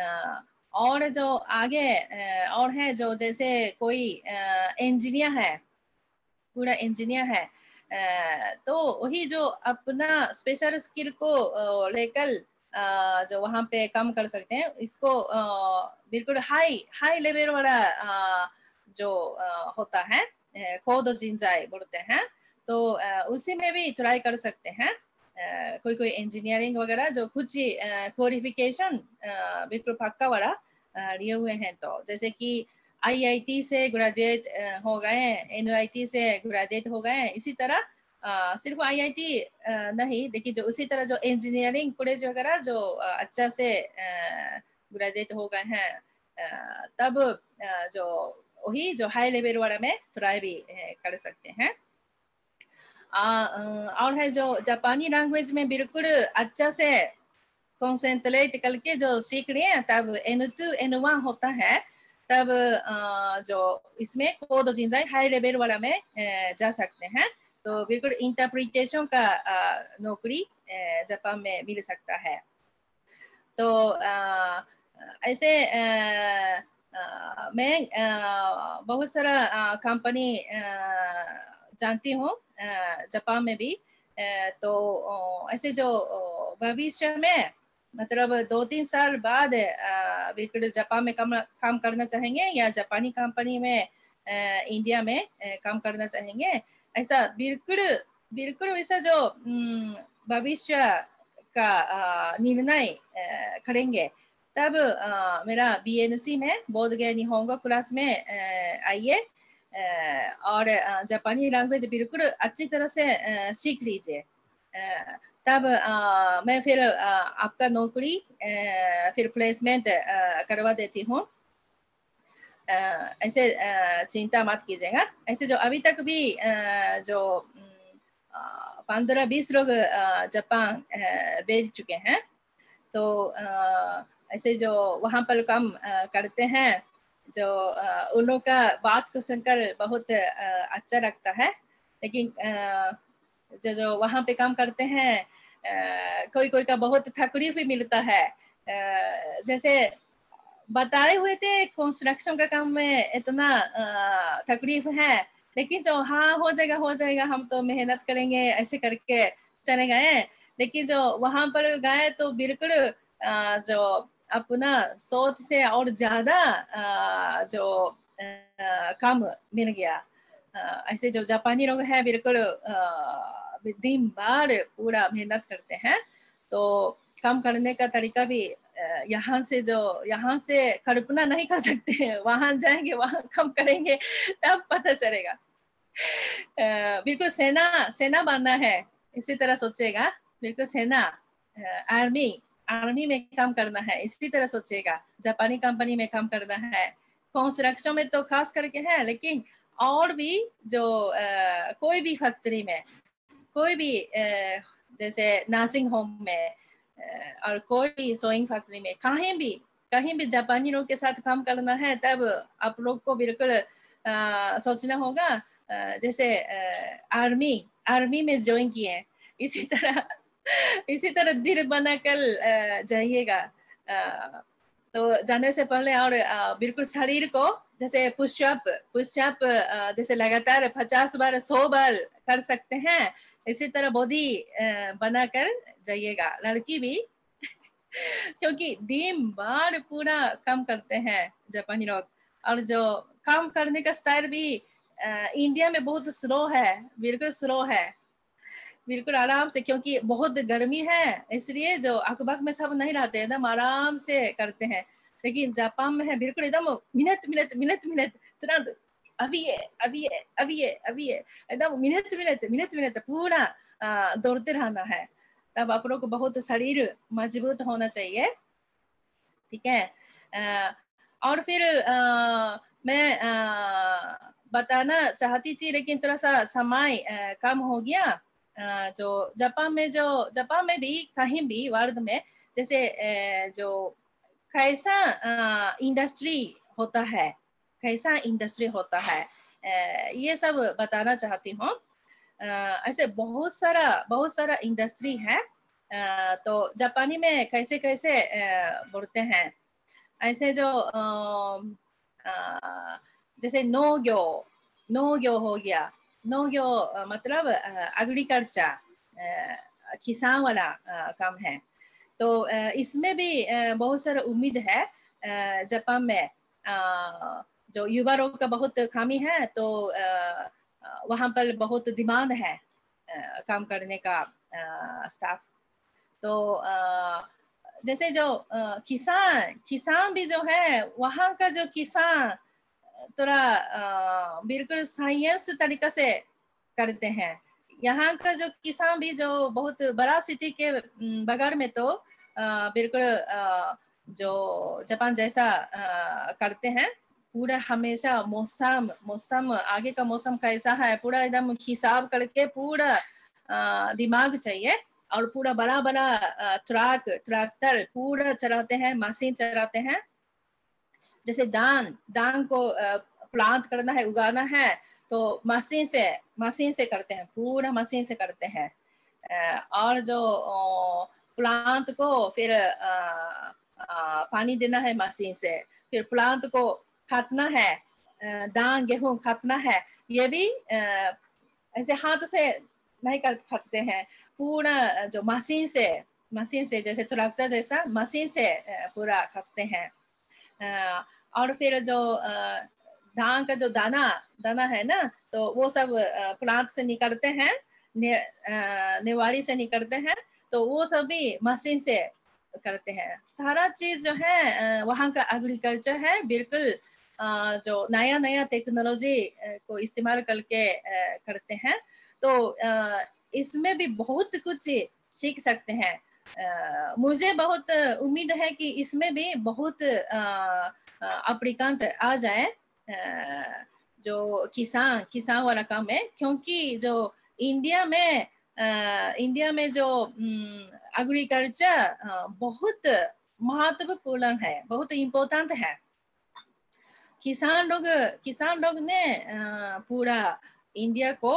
आ, और जो आगे और है जो जैसे कोई इंजीनियर है, पूरा इंजीनियर है, तो वही जो अपना स्पेशल स्किल को लेकर जो वहाँ पे काम कर सकते हैं, इसको बिल्कुल हाई हाई लेवल वाला जो होता है कोड जिंजाई बोलते हैं, तो उसी में भी ट्राई कर सकते हैं। कोई कोई इंजीनियरिंग वगैरह जो कुछ क्वालिफिकेशन बिल्कुल पक्का वाला लिए हुए हैं, तो जैसे कि आईआईटी से ग्रेजुएट हो गए, एनआईटी से ग्रेजुएट हो गए, इसी तरह आ, सिर्फ आईआईटी नहीं, लेकिन जो उसी तरह जो इंजीनियरिंग कॉलेज वगैरह जो अच्छा से ग्रेजुएट हो गए हैं, तब जो वही जो हाई लेवल वाला में ट्राई भी कर सकते हैं। आ, और है जो जापानी लैंग्वेज में बिल्कुल अच्छा से कंसेंट्रेट करके जो सीख रहे हैं, तब एन टू एन वन होता है, तब आ, जो इसमें कोड जिंजाई हाई लेवल वाला में ए, जा सकते हैं। तो बिल्कुल इंटरप्रिटेशन का आ, नौकरी ए, जापान में मिल सकता है। तो आ, ऐसे आ, आ, मैं आ, बहुत सारा कंपनी जानती हूँ जापान में भी, तो ऐसे जो भविष्य में मतलब दो तीन साल बाद बिल्कुल जापान में काम काम करना चाहेंगे या जापानी कंपनी में इंडिया में काम करना चाहेंगे, ऐसा बिल्कुल बिल्कुल वैसा जो भविष्य का निर्णय करेंगे, तब मेरा बी एन सी में बोर्ड गया निहोंगो क्लास में आइए और जापानी लैंग्वेज बिल्कुल अच्छी तरह से सीख लीजिए, तब मैं फिर आपका नौकरी फिर प्लेसमेंट करवा देती हूँ। ऐसे चिंता मत कीजिएगा। ऐसे जो अभी तक भी जो पंद्रह बीस लोग जापान भेज चुके हैं, तो ऐसे जो वहाँ पर काम करते हैं, जो उन लोगों का बात को सुनकर बहुत अच्छा लगता है। लेकिन जो जो वहाँ पे काम करते हैं, कोई कोई का बहुत तकलीफ भी मिलता है। जैसे बताए हुए थे कंस्ट्रक्शन का काम में इतना तकलीफ है, लेकिन जो हाँ हो जाएगा हो जाएगा हम तो मेहनत करेंगे ऐसे करके चले गए, लेकिन जो वहाँ पर गए तो बिल्कुल जो अपना सोच से और ज़्यादा जो काम मिल गया। ऐसे जो जापानी लोग हैं बिल्कुल दिन भर पूरा मेहनत करते हैं, तो काम करने का तरीका भी यहाँ से जो यहाँ से कल्पना नहीं कर सकते हैं, वहाँ जाएंगे वहाँ काम करेंगे तब पता चलेगा। बिल्कुल सेना सेना बनना है, इसी तरह सोचेगा, बिल्कुल सेना आर्मी आर्मी में काम करना है, इसी तरह सोचेगा। जापानी कंपनी में काम करना है, कंस्ट्रक्शन में तो खास करके है, लेकिन और भी जो आ, कोई भी फैक्ट्री में, कोई भी आ, जैसे नर्सिंग होम में आ, और कोई सोइंग फैक्ट्री में, कहीं भी कहीं भी जापानी लोग के साथ काम करना है, तब आप लोग को बिल्कुल आ, सोचना होगा। आ, जैसे आ, आर्मी आर्मी में ज्वाइन किए, इसी तरह इसी तरह दिल बनाकर जाइएगा। तो जाने से पहले और बिल्कुल शरीर को जैसे पुशअप पुशअप जैसे लगातार पचास बार सौ बार कर सकते हैं, इसी तरह बॉडी बनाकर जाइएगा लड़की भी क्योंकि दिन भर पूरा काम करते हैं जापानी लोग। और जो काम करने का स्टाइल भी इंडिया में बहुत स्लो है, बिल्कुल स्लो है, बिल्कुल आराम से, क्योंकि बहुत गर्मी है इसलिए जो अकबक में सब नहीं रहते एकदम आराम से करते हैं। लेकिन जापान में है बिल्कुल एकदम मिनट मिनट मिनट मिनट तुरंत अभी ये अभी ये अभी ये अभी ये एकदम मिनट मिनट मिनट मिनट पूरा दौड़ते रहना है। तब आप लोग को बहुत शरीर मजबूत होना चाहिए, ठीक है। और फिर आ, मैं आ, बताना चाहती थी लेकिन थोड़ा सा समय कम हो गया। आ, जो जापान में जो जापान में भी कहीं भी वर्ल्ड में जैसे ए, जो कैसा आ, इंडस्ट्री होता है, कैसा इंडस्ट्री होता है ए, ये सब बताना चाहती हूँ। ऐसे बहुत सारा बहुत सारा इंडस्ट्री है। आ, तो जापानी में कैसे कैसे बोलते हैं ऐसे जो आ, आ, जैसे नोग्यो नोग्यो हो गया। नोग्यो मतलब एग्रीकल्चर, किसान वाला आ, काम है। तो आ, इसमें भी आ, बहुत सारा उम्मीद है। आ, जापान में आ, जो युवा लोग का बहुत कमी है, तो आ, वहाँ पर बहुत डिमांड है आ, काम करने का आ, स्टाफ। तो आ, जैसे जो आ, किसान किसान भी जो है, वहाँ का जो किसान थोड़ा बिल्कुल साइंस तरीका से करते हैं। यहाँ का जो किसान भी जो बहुत बड़ा सिटी के बगैर में तो बिल्कुल जो जापान जैसा आ, करते हैं। पूरा हमेशा मौसम मौसम आगे का मौसम कैसा है पूरा एकदम हिसाब करके पूरा दिमाग चाहिए। और पूरा बड़ा बड़ा ट्रक ट्रैक्टर पूरा चलाते हैं, मशीन चलाते हैं। जैसे धान धान को प्लांट करना है, उगाना है, तो मशीन से मशीन से करते हैं, पूरा मशीन से करते हैं। और जो प्लांट को फिर पानी देना है मशीन से, फिर प्लांट को काटना है, धान गेहूं काटना है, ये भी ऐसे हाथ से नहीं काटते हैं, पूरा जो मशीन से मशीन से जैसे ट्रैक्टर जैसा मशीन से पूरा काटते हैं। और फिर जो धान का जो दाना दाना है ना, तो वो सब प्लांट से निकलते हैं, ने, नेवारी से निकलते हैं, तो वो सब भी मशीन से करते हैं। सारा चीज जो है वहाँ का एग्रीकल्चर है, बिल्कुल जो नया नया टेक्नोलॉजी को इस्तेमाल करके करते हैं। तो इसमें भी बहुत कुछ सीख सकते हैं। मुझे बहुत उम्मीद है कि इसमें भी बहुत अप्लिकेंट आ जाए जो किसान किसान वाला काम है। क्योंकि जो इंडिया में इंडिया में जो एग्रीकल्चर बहुत महत्वपूर्ण है, बहुत इम्पोर्टेंट है। किसान लोग किसान लोग ने पूरा इंडिया को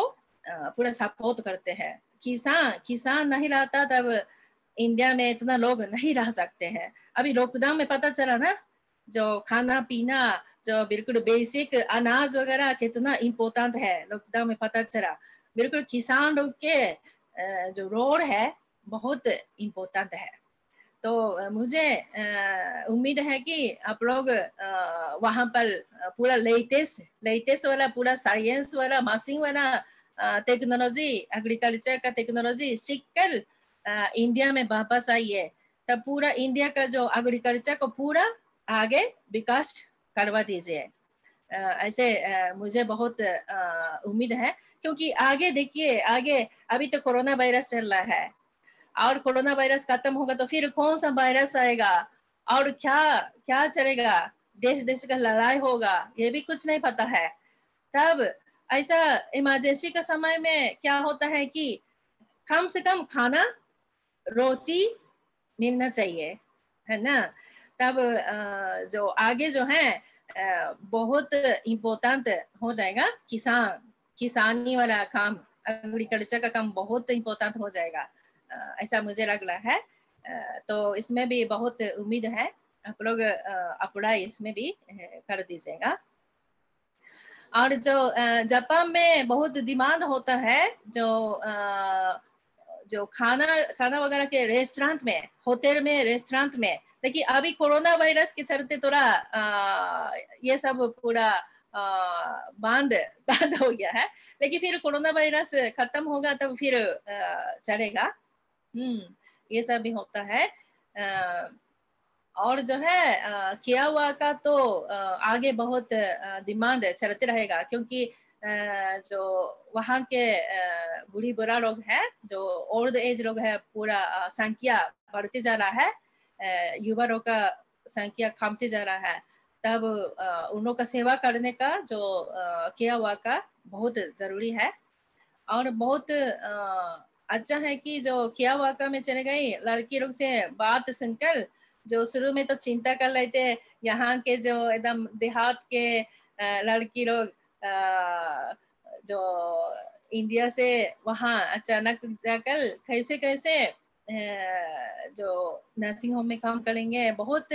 पूरा सपोर्ट करते हैं। किसान किसान नहीं रहता तब इंडिया में इतना लोग नहीं रह सकते हैं। अभी लॉकडाउन में पता चला ना, जो खाना पीना जो बिल्कुल बेसिक अनाज वगैरह कितना इम्पोर्टेंट है, लॉकडाउन में पता चला। बिल्कुल किसान लोग के जो रोल है बहुत इम्पोर्टेंट है। तो मुझे उम्मीद है कि आप लोग वहाँ पर पूरा लेटेस्ट लेटेस्ट वाला पूरा साइंस वाला मशीन वाला टेक्नोलॉजी एग्रीकल्चर का टेक्नोलॉजी सीख कर इंडिया में वापस आइए, तब पूरा इंडिया का जो एग्रीकल्चर को पूरा आगे विकास करवा दीजिए। ऐसे मुझे बहुत उम्मीद है। क्योंकि आगे देखिए, आगे अभी तो कोरोना वायरस चल रहा है, और कोरोना वायरस खत्म होगा तो फिर कौन सा वायरस आएगा और क्या क्या चलेगा, देश देश का लड़ाई होगा, ये भी कुछ नहीं पता है। तब ऐसा इमरजेंसी का समय में क्या होता है कि कम से कम खाना रोटी मिलना चाहिए, है ना। तब जो आगे जो है बहुत इम्पोर्टेंट हो जाएगा किसान किसानी वाला काम एग्रीकल्चर का काम बहुत इम्पोर्टेंट हो जाएगा, ऐसा मुझे लग रहा है। तो इसमें भी बहुत उम्मीद है, आप लोग अप्लाई इसमें भी कर दीजिएगा। और जो जापान में बहुत डिमांड होता है, जो जो खाना खाना वगैरह के रेस्टोरेंट में, होटल में, रेस्टोरेंट में, लेकिन अभी कोरोना वायरस के चलते थोड़ा ये सब पूरा बंद बंद हो गया है, लेकिन फिर कोरोना वायरस खत्म होगा तब फिर चलेगा। हम्म ये सब भी होता है। और जो है किया हुआ का तो आगे बहुत डिमांड चलते रहेगा, क्योंकि जो वहाँ के बुढ़ी बुरा लोग हैं, जो ओल्ड एज लोग हैं, पूरा संख्या बढ़ते जा रहा है, युवा लोग का संख्या कमते जा रहा है, तब उन लोग का सेवा करने का जो किया हुआ का बहुत जरूरी है। और बहुत अच्छा है कि जो किया हुआ का में चले गई लड़की लोग से बात सुनकर, जो शुरू में तो चिंता कर रहे थे यहाँ के जो एकदम देहात के लड़की लोग जो इंडिया से वहाँ अचानक जाकर कैसे कैसे जो नर्सिंग होम में काम करेंगे, बहुत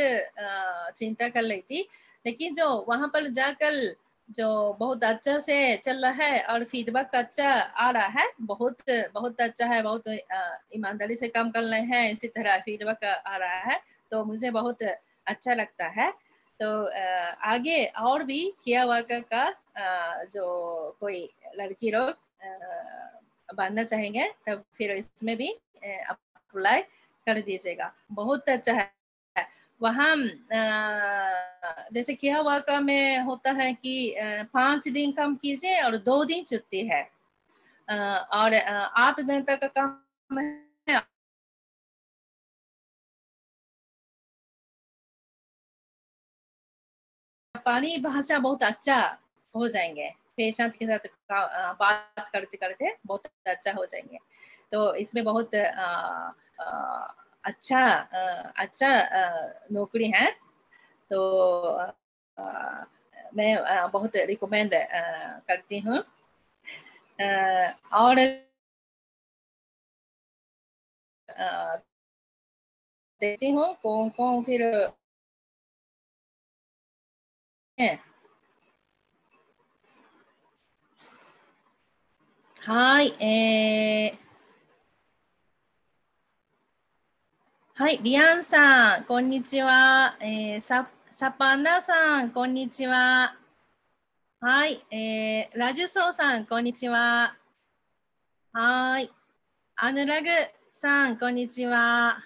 चिंता कर रही थी, लेकिन जो वहाँ पर जाकर जो बहुत अच्छा से चल रहा है और फीडबैक अच्छा आ रहा है, बहुत बहुत अच्छा है, बहुत ईमानदारी से काम कर रहे हैं, इसी तरह फीडबैक आ रहा है, तो मुझे बहुत अच्छा लगता है। तो आगे और भी किया हुआ का जो कोई लड़की लोग बांधना चाहेंगे तब फिर इसमें भी अप्लाई कर दीजिएगा, बहुत अच्छा है। वहाँ जैसे किया हुआ का में होता है कि पाँच दिन काम कीजिए और दो दिन छुट्टी है, और आठ घंटा का काम है, पानी भाषा बहुत अच्छा हो जाएंगे, पेशेंट के साथ बात करते करते बहुत अच्छा हो जाएंगे। तो इसमें बहुत आ, आ, अच्छा आ, अच्छा आ, नौकरी है, तो आ, मैं आ, बहुत रिकमेंड करती हूँ। और आ, देखती हूँ कौन कौन फिरはい、えー、はい、リアンさんこんにちは、えー、サ, サパナさんこんにちは、はい、えー、ラジュソウさんこんにちは、はい、アヌラグさんこんにちは、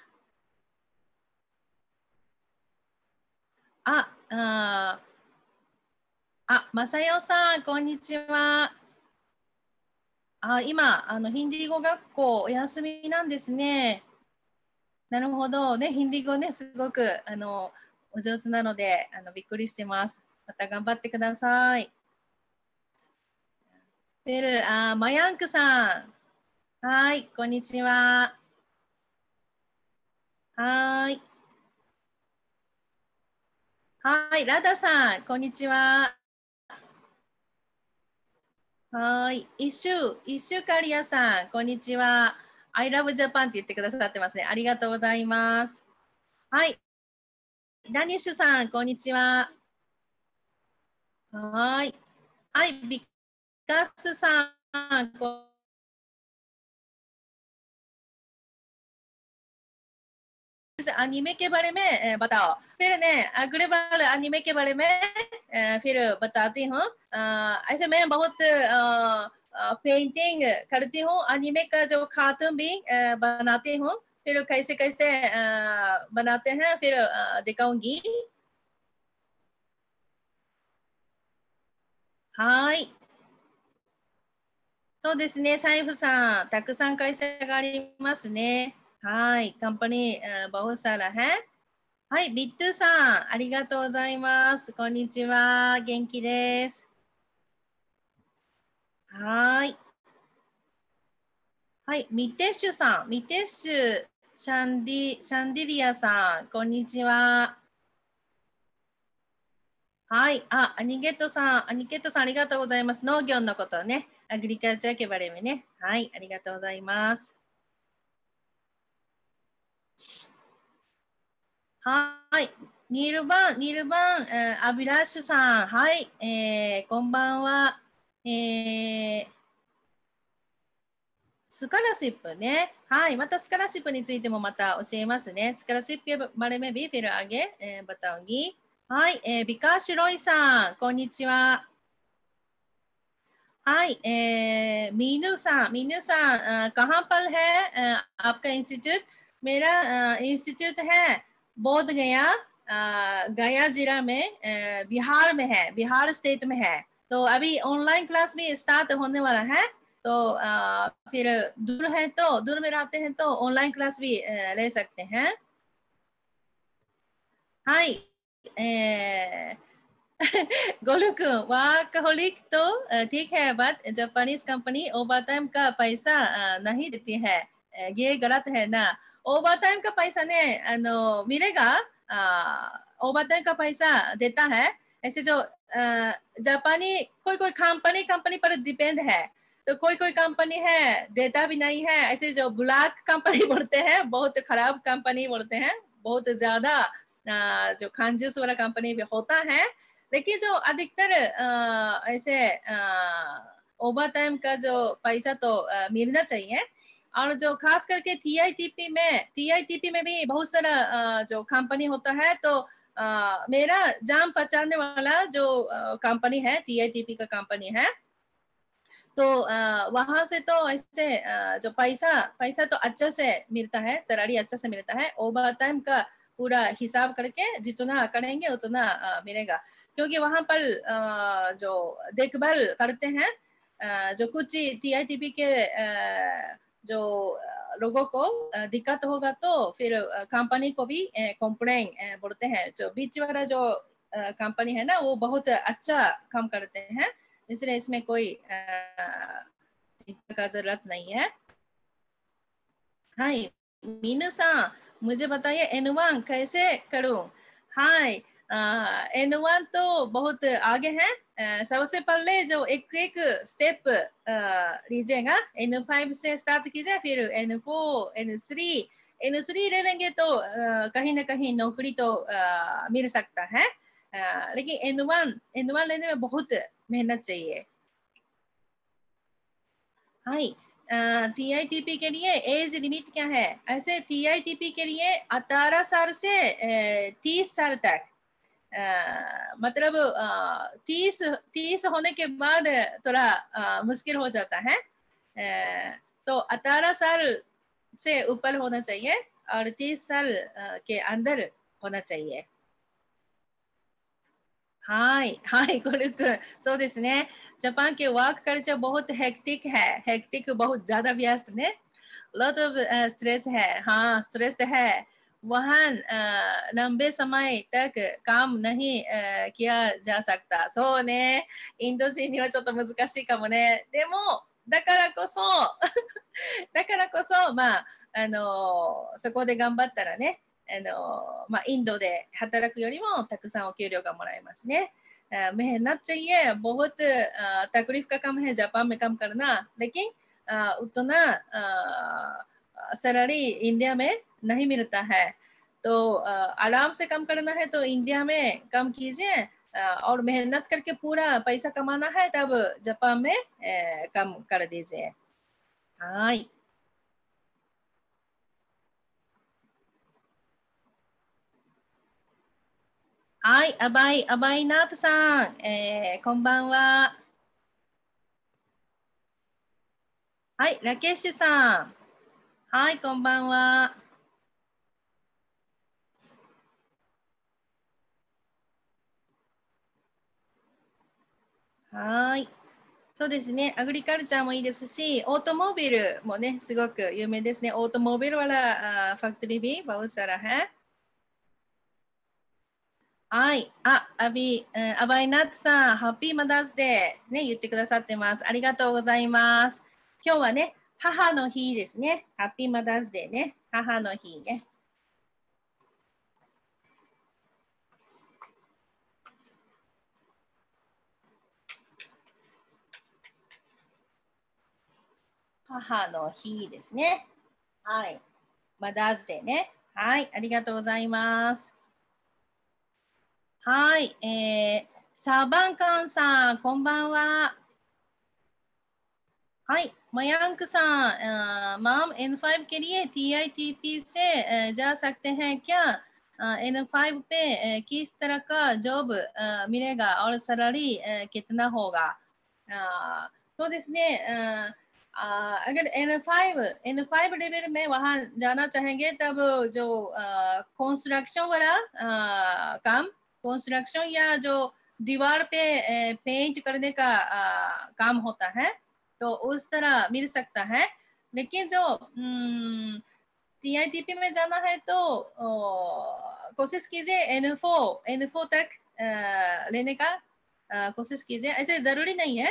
あああ、マサヨさんこんにちは。あ、今あのヒンディー語学校お休みなんですね。なるほどね、ヒンディー語ねすごくあのお上手なのであのびっくりしてます。また頑張ってください。ペルあマヤンクさん、はいこんにちは。はいはいラダさんこんにちは。はい、一周、一周カリアさん、こんにちは。I love Japan って言ってくださってますね。ありがとうございます。はい、ダニッシュさん、こんにちは。はい、はい、ビカスさん、こアニメけबारे में बताओ फिर ने अगले बार अनिमे के बारे में फिर बताती हूँ। ऐसे मैं बहुत पेंटिंग करती हूँ, अनिमे का जो कार्टून भी बनाती हूँ, फिर कैसे कैसे बनाते हैं फिर दिखाऊंगी।はいそうですね、サイフさんたくさん会社がありますね。はい、カンパニー、バオサラヘ。はい、ビットゥさん、ありがとうございます。こんにちは、元気です。はい。はい、ミテッシュさん、ミテッシュ、シャンディ、シャンディリアさん、こんにちは。はい、あ、アニゲットさん、アニゲットさん、ありがとうございます。農業のことね。アグリカルチャーケバレムね。はい、ありがとうございます。はい、ニールバン、ニールバン、うん、アビラッシュさん、はい、えー、こんばんは。えー、スカラシップね。はい、またスカラシップについてもまた教えますね。スカラシップマレメビフィルアゲ、えー、バタオギ。はい、えー、ビカーシュロイさん、こんにちは。はい、えー、ミヌさん、ミヌさん、カハンパルヘ、アプカインスティテュート、メラインスティテュートヘ、ボードガヤ、गया जिला में बिहार में है बिहार स्टेट में है तो अभी ऑनलाइन क्लास भी स्टार्ट होने वाला है तो फिर दूर है तो दूर में रहते हैं तो ऑनलाइन क्लास भी ले सकते हैं हाय गोलुक वर्कहोलिक तो ठीक है बट जापानीज कंपनी ओवरटाइम का पैसा नहीं देती है ये गलत है ना ओवरटाइम का पैसा ने मिलेगा ओवरटाइम का पैसा देता है ऐसे जो जापानी कोई कोई कंपनी कंपनी पर डिपेंड है तो कोई कोई कंपनी है देता भी नहीं है ऐसे जो ब्लैक कंपनी बोलते हैं बहुत खराब कंपनी बोलते हैं बहुत ज्यादा जो कंजूस वाला कंपनी भी होता है लेकिन जो अधिकतर ऐसे ओवरटाइम का जो पैसा तो मिलना चाहिए और जो खास करके टीआईटीपी में टीआईटीपी में भी बहुत सारा जो कंपनी होता है तो आ, मेरा जान पहचानने वाला जो कंपनी है टीआईटीपी का कंपनी है तो आ, वहां से तो ऐसे आ, जो पैसा पैसा तो अच्छा से मिलता है सैलरी अच्छा से मिलता है ओवर टाइम का पूरा हिसाब करके जितना करेंगे उतना आ, मिलेगा क्योंकि वहां पर आ, जो देखभाल करते हैं आ, जो कुछ टीआईटीपी के आ, जो लोगों को दिक्कत होगा तो फिर कंपनी को भी कंप्लेन बोलते हैं जो बीच वाला जो कंपनी है ना वो बहुत अच्छा काम करते हैं इसलिए इसमें कोई चिंता का जरूरत नहीं है हाय मीना सा मुझे बताइए एन वन कैसे करूं हाय एन वन तो बहुत आगे हैं सबसे पहले जो एक एक स्टेप लीजिएगा एन फाइव से स्टार्ट कीजिए फिर N four N three N three ले लेंगे तो कहीं ना कहीं नौकरी तो मिल सकता है लेकिन एन वन एन वन लेने में बहुत मेहनत चाहिए हाय टी आई टी पी के लिए एज लिमिट क्या है ऐसे टी आई टी पी के लिए अठारह साल से तीस साल तक Uh, मतलब तीस uh, तीस होने के बाद थोड़ा uh, मुश्किल हो जाता है uh, तो अठारह साल से ऊपर होना चाहिए और तीस साल uh, के अंदर होना चाहिएはいはいゴル君そうですねジャパン系ワークカルチャーबहुत हेक्टिक है हेक्टिक बहुत ज्यादा व्यस्तね lot of stress uh, है हाँ स्ट्रेस है वहाँ लंबे समय तक काम नहीं किया जा सकताそうねインド人にはちょっと難しいかもねでもだからこそだからこそまああのそこで頑張ったらねあのまあインドで働くよりもたくさんお給料がもらえますねमेहनत चाहिए बहुत तकलीफ का काम है जापान में काम करना लेकिन उतना सैलरी इंडिया में नहीं मिलता है तो आराम से काम करना है तो इंडिया में काम कीजिए और मेहनत करके पूरा पैसा कमाना है तब जापान में काम कर दीजिए हाय हाय अबाई अबाई नाथ सानこんばんははいラケッシュさんはいこんばんははいそうですねアグリカルチャーもいいですしオートモービルもねすごく有名ですねオートモービルはらファクトリービーバウサラヘはいあアビアバイナッツさんハッピーマダーズデーね言ってくださってますありがとうございます今日はね母の日ですねハッピーマダーズデーね母の日ね母の日ですね。はい。マダーズデーね。はい。ありがとうございます。はい。えー、サバンカンさん、こんばんは。はい。マヤンクさん、マム エヌファイブ के लिए टी आई टी पी से जा सकते हैं क्या? एन फाइव पे किस तरह का जॉब मिलेगा और सैलरी कितना होगा? そうですね。ああ、अगर एन फाइव एन फाइवレベルमें वहाँ जाना चाहेंगे तब जो कंस्ट्रक्शन वाला काम कंस्ट्रक्शन या जो दीवार पे पेंट करने का काम होता है तो उस तरह मिल सकता है लेकिन जो टी आई टी पी में जाना है तो कोशिश कीजिए एन फोर एन फोर तक लेने का कोशिश कीजिए ऐसे ज़रूरी नहीं है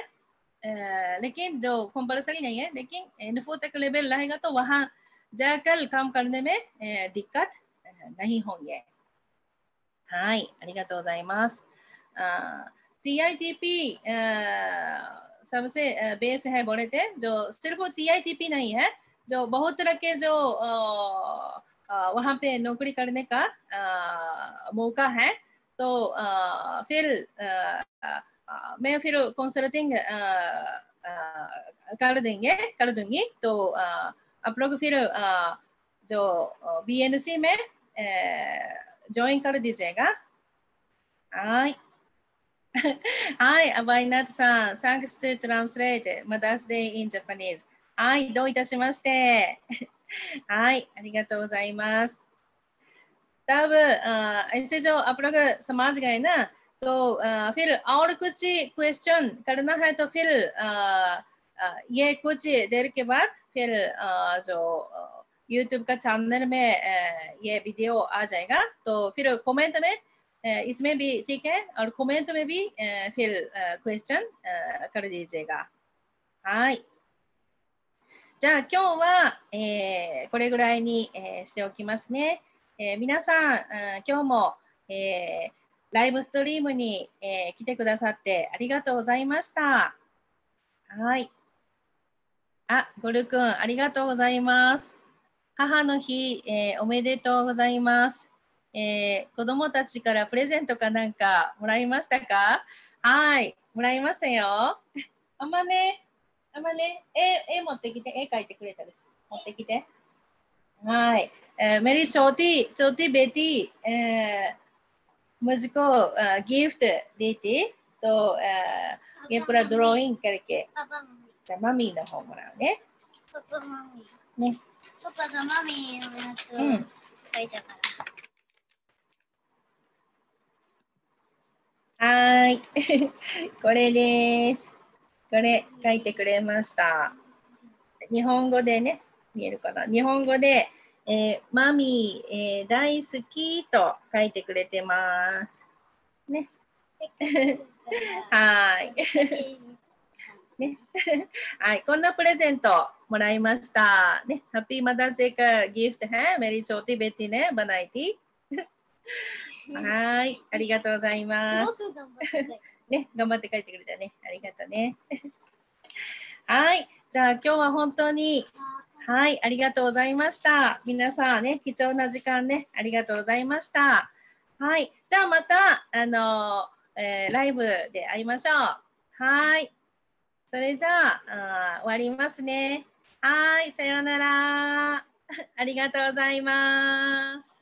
लेकिन जो कंपल्सरी नहीं है लेकिन एन फोर तक लेवल रहेगा तो वहाँ जाकर काम करने में दिक्कत नहीं होंगेはいありがとうございますटी आई टी पी सबसे बेस है बोले थे जो सिर्फ टी आई टी पी नहीं है जो बहुत तरह के जो वहाँ पे नौकरी करने का मौका है तो फिर मैं फिर कंसल्टिंग कर देंगे कर दूंगी तो आप लोग फिर जो बी एन सी में ज्वाइन कर दीजिएगाはいはいアバイナットさんサンクストゥトランスレイトマダースデイインジャパニーズはいどういたしましてはいありがとうございます多分ऐसे जो आप लोग समझ गए ना तो फिर और कुछ क्वेश्चन करना है तो फिर ये कुछ देर के बाद फिर जो YouTube かチャンネルमें ये वीडियो आ जाएगा तो फिर कमेंट में इसमें भी ठीक है और कमेंट में भी फिर क्वेश्चन कर दीजिएगाはいじゃあ今日は、えー、これぐらいに、えー、しておきますね、えー、皆さん、えー、今日も、えー、ライブストリームに、えー、来てくださってありがとうございましたはいあゴル君ありがとうございます母の日、えー、おめでとうございます、えー。子供たちからプレゼントかなんかもらいましたかはい、もらいましたよ。あまね、あまね、絵、絵持ってきて、絵描いてくれたでしょ。持ってきて。はい。えー、メリー、チョーティー、チョーティー、ベティー、えー、ムジコ、ギフト、ディティと、えー、ゲプラドローインからけ。じゃあ、マミーの方もらうね。パパマミー。ね。パパとマミーのやつを書いたから。うん、はい。これです。これ書いてくれました。日本語でね、見えるかな。日本語で、えー、マミー、えー、大好きと書いてくれてます。ね。はい。ね、はい、こんなプレゼントもらいました。ね、ハッピーマダーズデーかギフトはメリーチョーティーベティね、バナイティ。はい、ありがとうございます。ね、頑張って書いてくれたね。ありがとうね。はい、じゃあ今日は本当に、はい、ありがとうございました。皆さんね、貴重な時間ね、ありがとうございました。はい、じゃあまた、あの、えー、ライブで会いましょう。はい。それじゃあ、あ、終わりますね。はい、さようなら。ありがとうございます。